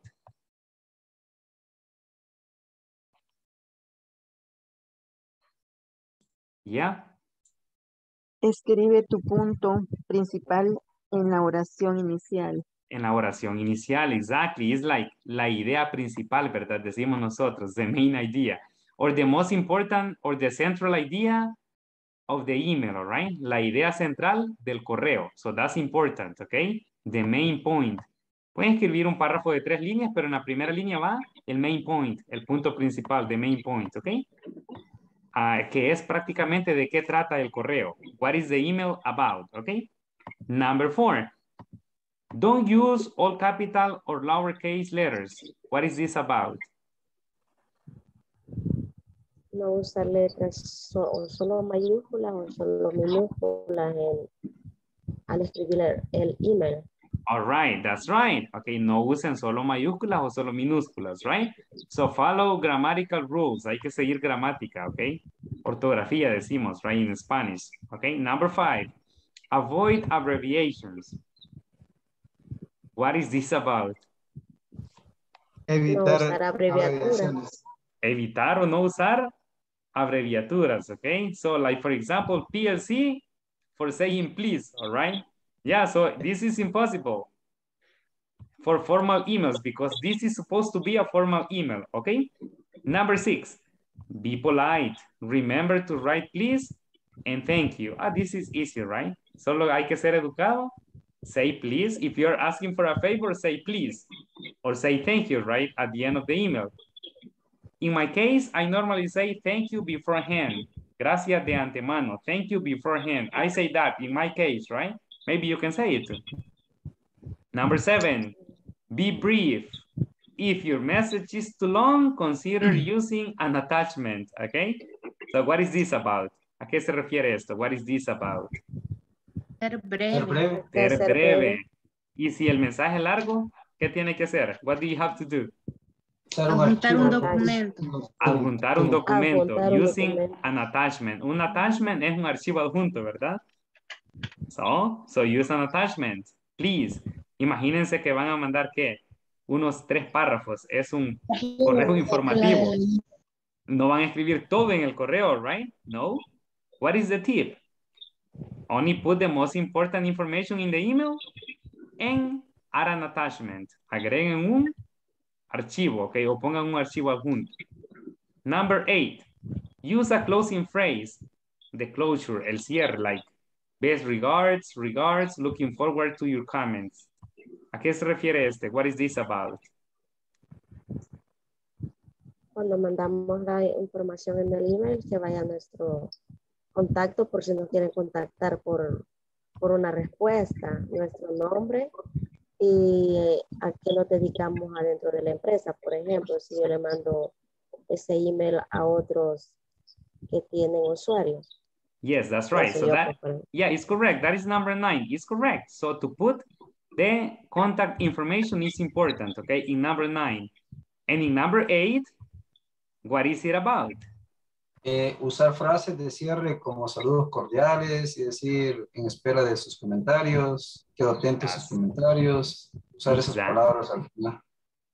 Yeah. Escribe tu punto principal en la oración inicial. En la oración inicial, exactly. It's like la idea principal, ¿verdad? Decimos nosotros, the main idea. Or the most important, or the central idea of the email, all right? La idea central del correo. So that's important, okay? The main point. Pueden escribir un párrafo de 3 líneas, pero en la primera línea va el main point, el punto principal, the main point, okay? Que es prácticamente de qué trata el correo. What is the email about, okay? Number 4. Don't use all capital or lowercase letters. What is this about? No usar letras o solo mayúsculas o solo minúsculas al escribir el email. All right, that's right. Okay, no usen solo mayúsculas o solo minúsculas, right? So follow grammatical rules. Hay que seguir gramática, okay? Ortografía decimos, right, in Spanish. Okay, number 5. Avoid abbreviations. What is this about? Evitar, no usar abreviaturas. Evitar o no usar abreviaturas, okay? So like, for example, PLC for saying please, all right? Yeah, so this is impossible for formal emails because this is supposed to be a formal email, okay? Number 6, be polite. Remember to write please and thank you. Ah, this is easy, right? Solo hay que ser educado. Say please. If you're asking for a favor, say please. Or say thank you, right? At the end of the email. In my case, I normally say thank you beforehand. Gracias de antemano. Thank you beforehand. I say that in my case, right? Maybe you can say it too. Number 7, be brief. If your message is too long, consider using an attachment, okay? So what is this about? ¿A qué se refiere esto? What is this about? Ser breve. Ser breve. Y si el mensaje es largo, ¿qué tiene que hacer? What do you have to do? Adjuntar un documento. Adjuntar un documento. Using an attachment. Un attachment es un archivo adjunto, ¿verdad? So use an attachment. Please. Imagínense que van a mandar, ¿qué? Unos 3 párrafos. Es un correo informativo. No van a escribir todo en el correo, right? No. What is the tip? Only put the most important information in the email and add an attachment. Agreguen un archivo, okay? O pongan un archivo adjunto. Number 8, use a closing phrase. The closure, el cierre, like best regards, regards, looking forward to your comments. ¿A qué se refiere este? What is this about? Cuando mandamos la información en el email, que vaya a nuestro contacto por si nos quieren contactar por una respuesta, nuestro nombre y a qué nos dedicamos adentro de la empresa. Por ejemplo, si yo le mando ese email a otros que tienen usuarios. Yes, that's right. So that, yeah, it's correct. That is number 9. It's correct. So to put the contact information is important, okay, in number 9. And in number 8, what is it about? Usar frases de cierre como saludos cordiales y decir en espera de sus comentarios, quedo atento a sus comentarios, usar esas palabras al final.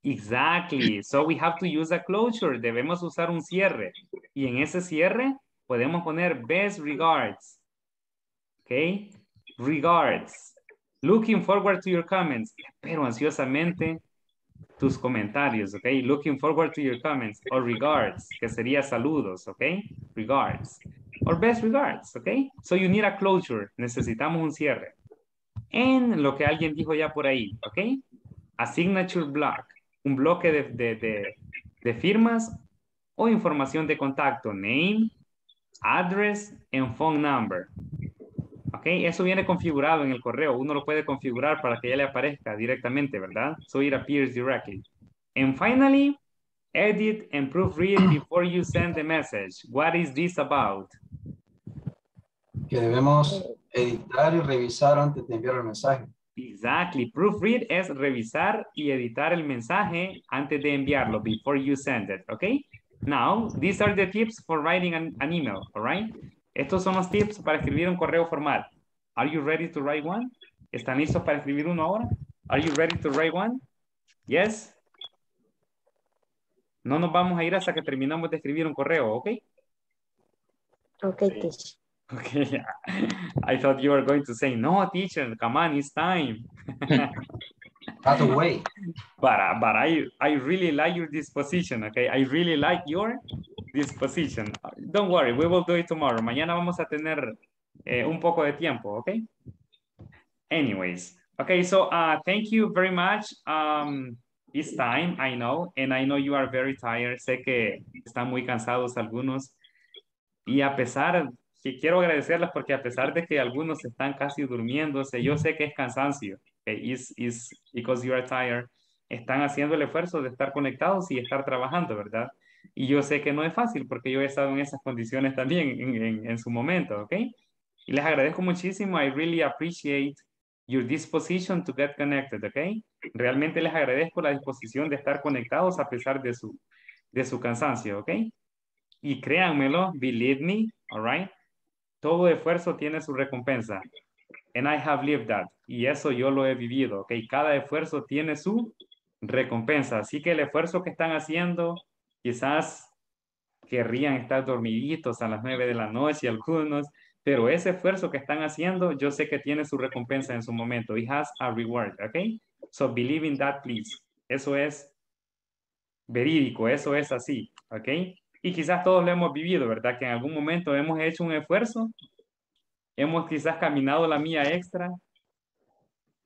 Exactly. So we have to use a closure. Debemos usar un cierre. Y en ese cierre podemos poner best regards. Okay? Regards. Looking forward to your comments. Espero ansiosamente tus comentarios, okay? Looking forward to your comments. Or regards, que sería saludos, okay? Regards. Or best regards, okay? So you need a closure. Necesitamos un cierre. En lo que alguien dijo ya por ahí, okay? A signature block. Un bloque de firmas o información de contacto. Name, address, and phone number. Okay, eso viene configurado en el correo. Uno lo puede configurar para que ya le aparezca directamente, ¿verdad? So it appears directly. And finally, edit and proofread before you send the message. What is this about? Que debemos editar y revisar antes de enviar el mensaje. Exactly. Proofread es revisar y editar el mensaje antes de enviarlo, before you send it, okay? Now, these are the tips for writing an email, all right? Estos son los tips para escribir un correo formal. Are you ready to write one? ¿Están listos para escribir uno ahora? Are you ready to write one? Yes? No nos vamos a ir hasta que terminamos de escribir un correo, ¿ok? Ok, teacher. Okay. I thought you were going to say, no, teacher, come on, it's time. By the way. But I really like your disposition, okay? I really like your disposition. Don't worry, we will do it tomorrow. Mañana vamos a tener un poco de tiempo, okay? Anyways, okay, so thank you very much. It's time, I know, and I know you are very tired. Sé que están muy cansados algunos. Y a pesar, que quiero agradecerles porque a pesar de que algunos están casi durmiéndose, yo sé que es cansancio. Is because you are tired. Están haciendo el esfuerzo de estar conectados y estar trabajando, ¿verdad? Y yo sé que no es fácil porque yo he estado en esas condiciones también en su momento, ¿ok? Y les agradezco muchísimo. I really appreciate your disposition to get connected, ¿ok? Realmente les agradezco la disposición de estar conectados a pesar de su cansancio, ¿ok? Y créanmelo, believe me, all right? Todo esfuerzo tiene su recompensa. And I have lived that. Y eso yo lo he vivido, ¿ok? Cada esfuerzo tiene su recompensa. Así que el esfuerzo que están haciendo, quizás querrían estar dormiditos a las 9 de la noche algunos, pero ese esfuerzo que están haciendo, yo sé que tiene su recompensa en su momento. It has a reward, ¿ok? So believe in that, please. Eso es verídico, eso es así, ¿ok? Y quizás todos lo hemos vivido, ¿verdad? Que en algún momento hemos hecho un esfuerzo hemos quizás caminado la milla extra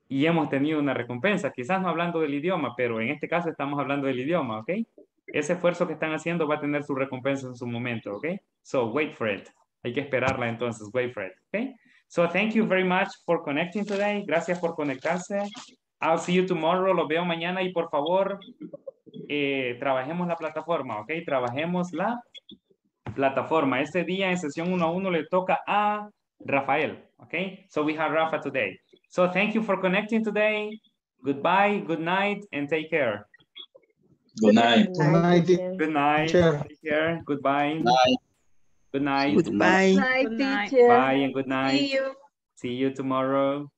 y hemos tenido una recompensa, quizás no hablando del idioma, pero en este caso estamos hablando del idioma, ¿ok? Ese esfuerzo que están haciendo va a tener su recompensa en su momento, ¿ok? So, wait for it. Hay que esperarla entonces, wait for it, ¿ok? So, thank you very much for connecting today. Gracias por conectarse. I'll see you tomorrow. Los veo mañana y por favor, trabajemos la plataforma, ¿ok? Trabajemos la plataforma. Este día en sesión 1-1 le toca a Rafael, ¿ok? So, we have Rafa today. So, thank you for connecting today. Goodbye, good night, and take care. Good night. Good night. Good night. Take care. Goodbye. Bye. Good night. Goodbye. Good night. Good night. Bye and good night. See you. See you tomorrow.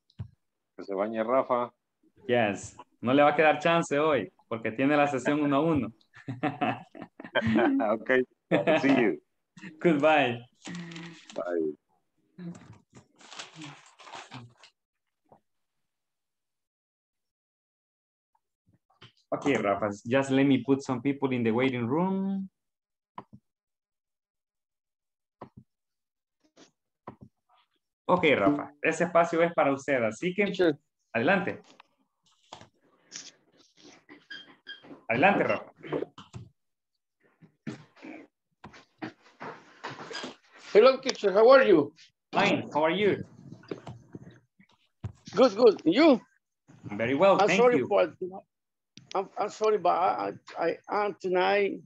Que se bañe Rafa. Yes. No le va a quedar chance hoy porque tiene la sesión 1-1. Okay. See you. Goodbye. Bye. Okay, Rafa, just let me put some people in the waiting room. Ok, Rafa, ese espacio es para usted, así que adelante. Adelante, Rafa. Hello, teacher, how are you? Fine, how are you? Good, good. You? Very well, thank you. I'm sorry, but I am tonight.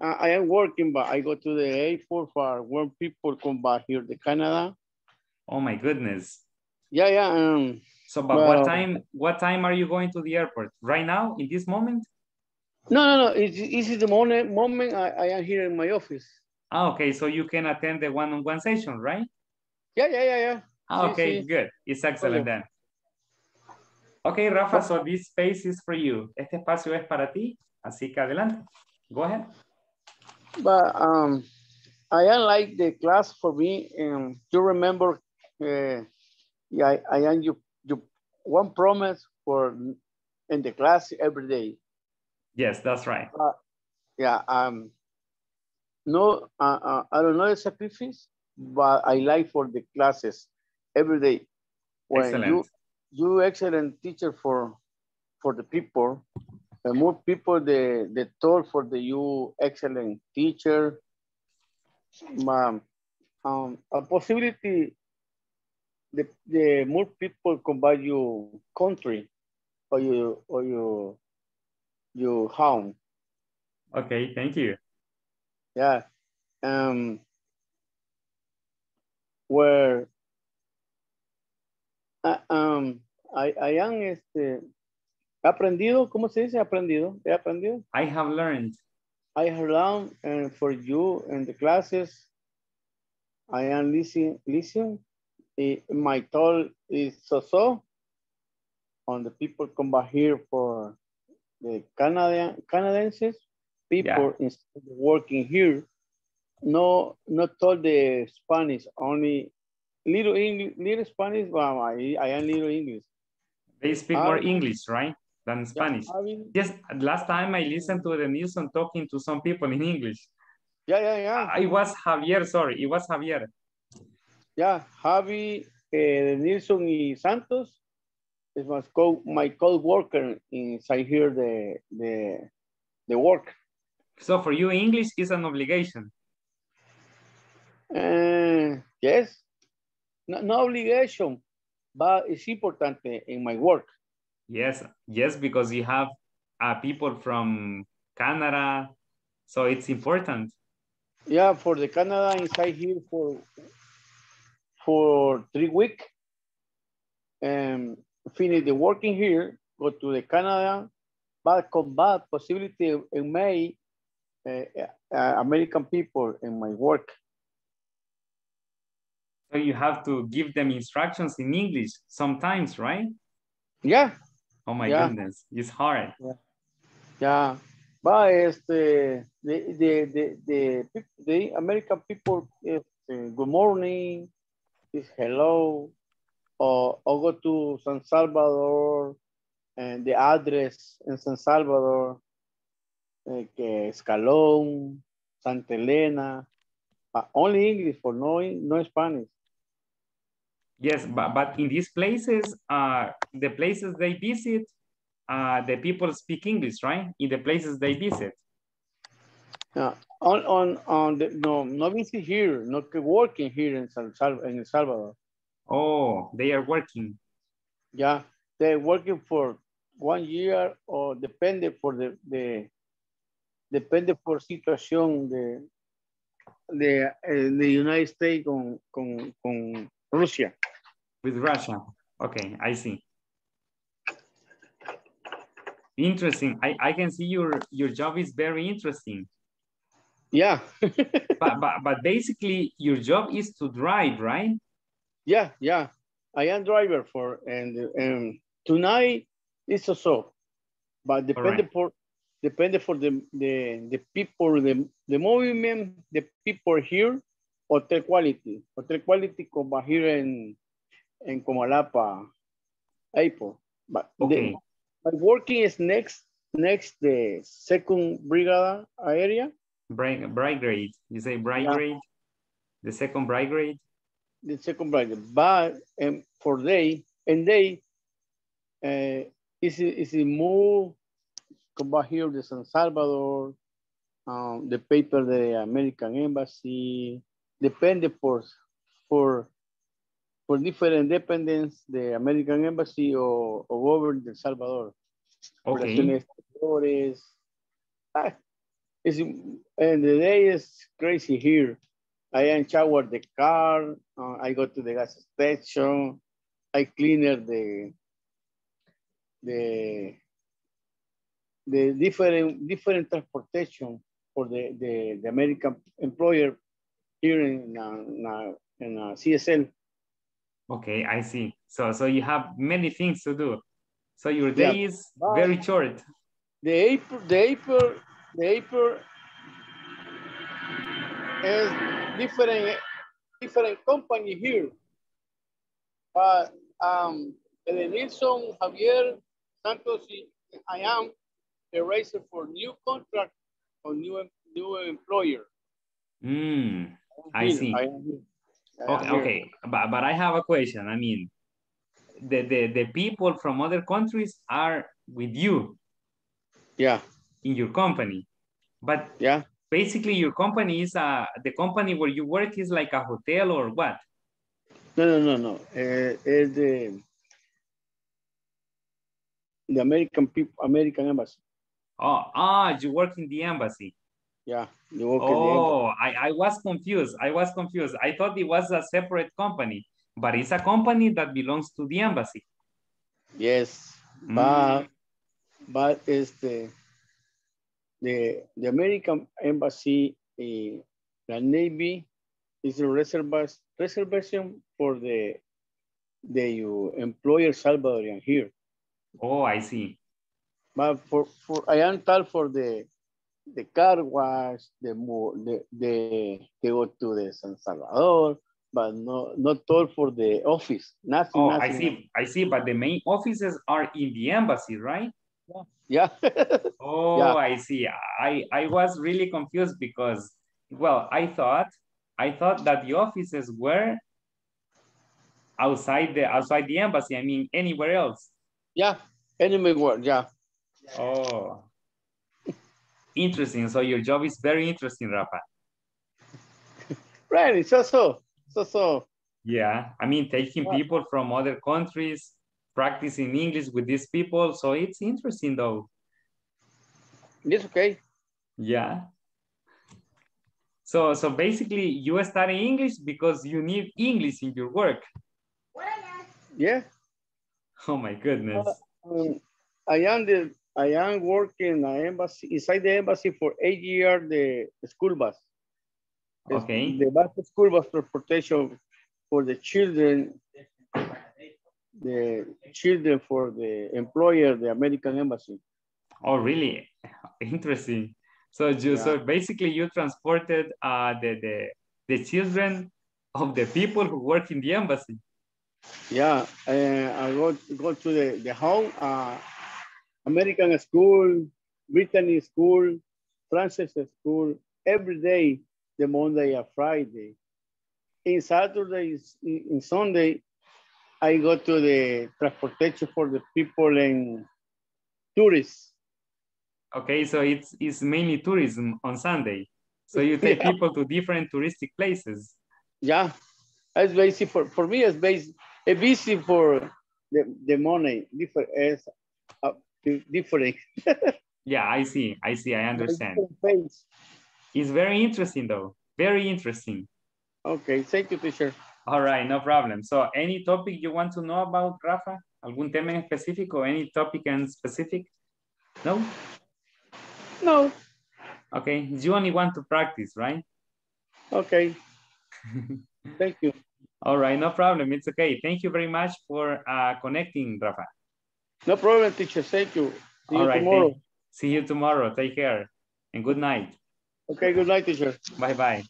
I am working, but I go to the airport for when people come back here to Canada. Oh my goodness. Yeah, yeah. So, but well, what time are you going to the airport? Right now, in this moment? No, no, no. It's the moment I am here in my office. Ah, okay. So you can attend the one-on-one session, right? Yeah, yeah, yeah, yeah. Ah, okay, good. It's excellent then. Okay, Rafa, so this space is for you. Este espacio es para ti, así que adelante. Go ahead. But I am like the class for me. You remember, I am you one promise for in the class every day. Yes, that's right. Yeah. No, I don't know the sacrifice, but I like for the classes every day. When excellent. You excellent teacher for the people. The more people the talk for the you excellent teacher. A possibility the more people come by your country or your home. Okay, thank you. Yeah. Where I am aprendido, ¿cómo se dice aprendido? He aprendido. I have learned and for you in the classes. I am listening. My talk is so-so. On the people come back here for the Canadians, people yeah. Working here. No, not all the Spanish, only little English, little Spanish, but I am little English. They speak more English, right? Than Spanish. Yeah, yes, last time I listened to the news and talking to some people in English. Yeah, yeah, yeah. It was Javier, sorry. It was Javier. Yeah, Javi, Nilsson y Santos. It was my co-worker inside here, the work. So for you, English is an obligation? Yes. No obligation, but it's important in my work. Yes, yes, because you have people from Canada, so it's important. Yeah, for the Canada inside here for 3 weeks, finish the working here, go to the Canada, but combat possibility in May, American people in my work. So you have to give them instructions in English sometimes, right? Yeah. Oh my yeah. Goodness, it's hard. Yeah, yeah. But the American people, good morning, is hello, or go to San Salvador, and the address in San Salvador, Escalón, Santa Elena, only English for no Spanish. Yes, but in these places, the places they visit, the people speak English, right? In the places they visit. No, not visit here, not working here in El Salvador. Oh, they are working. Yeah, they're working for 1 year or depending for the situation the United States con Russia. With Russia. Okay, I see. Interesting. I can see your job is very interesting. Yeah. but basically your job is to drive, right? Yeah, yeah. I am driver for and tonight it's also, but depending for the people, the movement, the people here, hotel quality como here in Comalapa, April. But okay. My working is next the second brigade area. Brigade. You say brigade. Yeah. The second brigade. The second brigade. But for day and day, is it more come back here the San Salvador, the paper the American Embassy. Depended for different dependents the American Embassy or over El Salvador. Okay. And the day is crazy here. I unshowered the car. I go to the gas station. I cleaned the different transportation for the American employer here in CSL. Okay, I see. So you have many things to do. So your day is very short. The April is different company here, but Nilsson, Javier, Santos, I am a raiser for new contract or new employer. I see. Okay. But I have a question. I mean, the people from other countries are with you. Yeah. In your company, but yeah, basically your company is the company where you work is like a hotel or what? No. The American Embassy. You work in the embassy. Yeah, you work in the embassy. I was confused. I thought it was a separate company, but it's a company that belongs to the embassy. Yes, but it's the American Embassy, the Navy is a reservation for the employer Salvadorian here. Oh, I see. But for I am told for the car wash, they go to the San Salvador, but not told for the office. Nothing. Oh, nothing. I see. But the main offices are in the embassy, right? Yeah. I see. I was really confused because, well, I thought that the offices were outside the embassy. I mean, anywhere else. Yeah, anywhere. Yeah. Oh, interesting. So your job is very interesting, Rafa. Right. So. Yeah. I mean, taking people from other countries, practicing English with these people. So it's interesting though. It's okay. Yeah. So basically you study English because you need English in your work. Yeah. Oh my goodness. I am working in the embassy, inside the embassy for 8 years, the school bus. Okay. The school bus transportation for the children. The children for the employer, the American Embassy. Oh, really? Interesting. So basically you transported the children of the people who work in the embassy. Yeah, I go to the home, American school, Brittany school, Francis school, every day, the Monday and Friday. In Saturday, in Sunday, I go to the transportation for the people and tourists. Okay, so it's mainly tourism on Sunday. So you take people to different touristic places. Yeah, it's busy for me. It's busy for the money. Different is different. Yeah, I see. I understand. It's very interesting, though. Very interesting. Okay, thank you, teacher. All right, no problem. So, any topic you want to know about, Rafa? ¿Algún tema en específico? Any topic in specific? No. No. Okay, you only want to practice, right? Okay. Thank you. All right, no problem. It's okay. Thank you very much for connecting, Rafa. No problem, teacher. Thank you. See you tomorrow. See you tomorrow. Take care and good night. Okay, good night, teacher. Bye-bye.